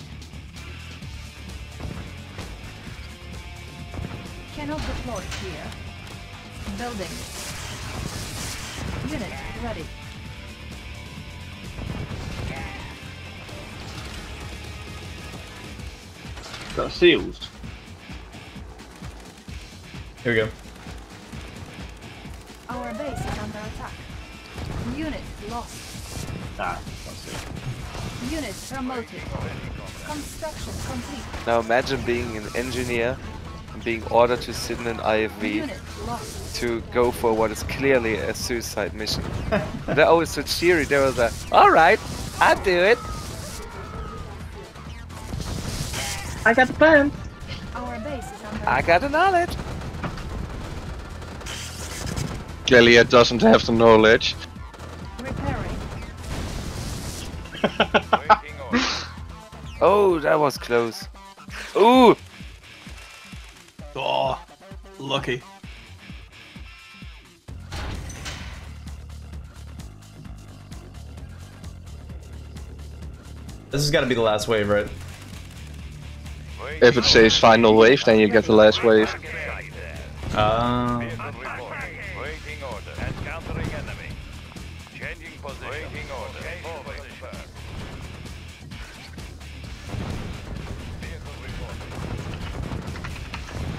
Cannot deploy here. Building. Unit ready. Got seals. Here we go. Our base is under attack. Unit lost. Ah, that's it. Unit promoted. Construction complete. Now imagine being an engineer and being ordered to sit in an I F V to go for what is clearly a suicide mission. They're always so cheery. They were like, alright, I'll do it. I got the plan. Our base is under I got the knowledge. Gallia doesn't have the knowledge. Repairing. Oh, that was close. Ooh! Oh, lucky. This has got to be the last wave, right? If it says final wave, then you get the last wave. Ah. Uh...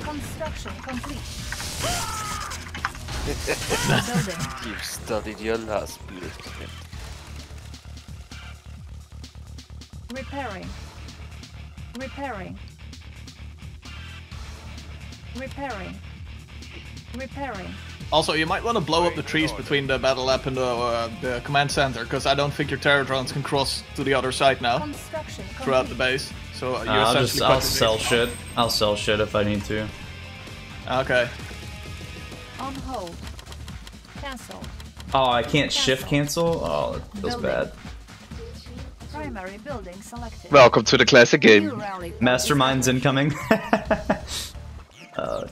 Construction complete. You've studied your last blueprint. Repairing. Repairing. Repairing. Repairing. Also, you might want to blow up the trees between the battle app and the, uh, the command center, because I don't think your terror drones can cross to the other side now. Throughout the base. So uh, you're I'll essentially just, I'll sell shit. I'll sell shit if I need to. Okay. On hold. Cancel. Oh, I can't cancel. Shift cancel? Oh, that feels building. Bad. Primary building selected. Welcome to the classic game. Masterminds incoming. uh,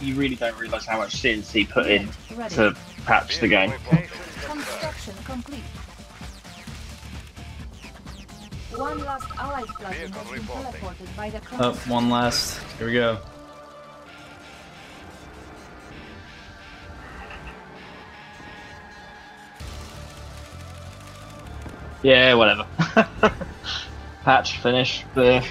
You really don't realise how much C N C put in ready. To patch the game. Construction complete. One last allied platoon has been teleported by the Up, oh, one last. Here we go. Yeah, whatever. Patch, finish, the.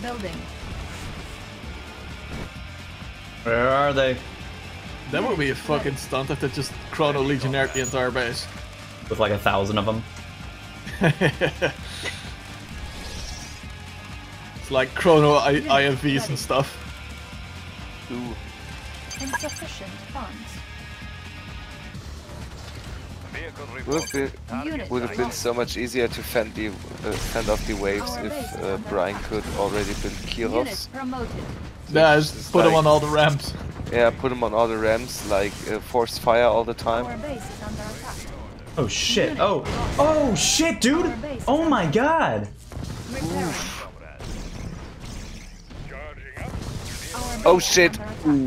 Building. Where are they? That would be a fucking stunt if they just chrono legionnaire the entire base. With like a thousand of them. It's like chrono I IFVs and stuff. Ooh. Insufficient funds. It would have been so much easier to fend, the, uh, fend off the waves if uh, Brian could already build Kirovs. Yeah, just put like, them on all the ramps. Yeah, put them on all the ramps, like uh, force fire all the time. Oh shit, oh, oh shit dude! Oh my god! Oof. Oh shit,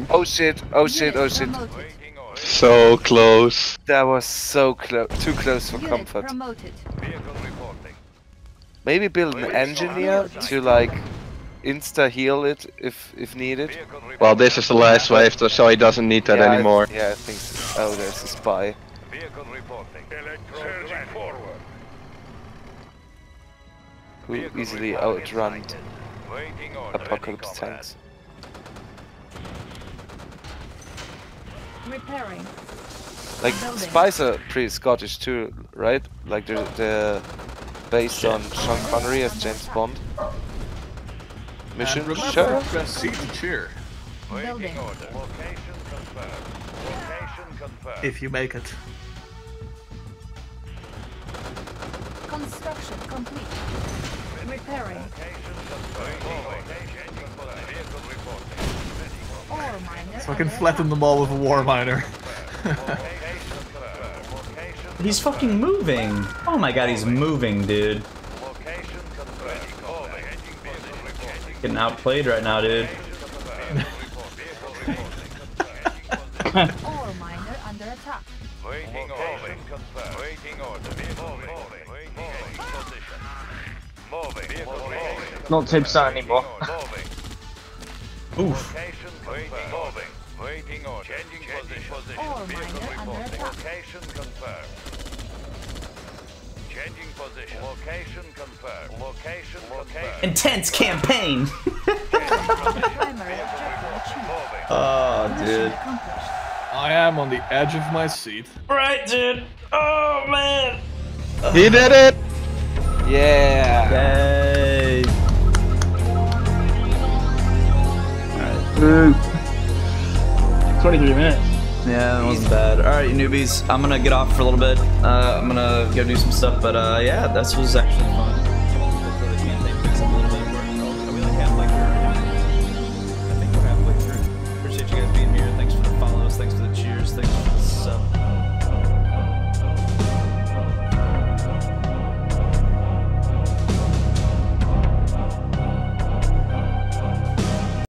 oh shit, oh shit, oh shit. So close. That was so close, too close for comfort. Maybe build an engineer to like insta heal it if if needed. Well, this is the last wave, so he doesn't need that yeah, anymore. I, yeah, I think so. Oh, there's a spy. Who easily outrun apocalypse tanks. Repairing. Like, spies are pretty Scottish too, right? Like, they're, they're based on Sean Connery as James Bond. Mission and remember, sure. Press C to cheer. Building. If you make it. Construction complete. Repairing. Fucking flatten them all with a war miner. He's fucking moving! Oh my god, he's moving, dude. Getting outplayed right now, dude. Ore miner under attack. Waiting order. Waiting order. Moving. Not tips out anymore. Oof. Waiting order. Changing position. Ore miner under attack. Location confirmed. Changing position. Location confirmed. Location confirmed. Intense campaign. Oh, dude. I am on the edge of my seat. Right, dude. Oh, man. He did it. Yeah. Yay. All right. twenty-three minutes. Yeah, that wasn't bad. All right, you newbies. I'm going to get off for a little bit. Uh, I'm going to go do some stuff. But uh, yeah, this was actually fun.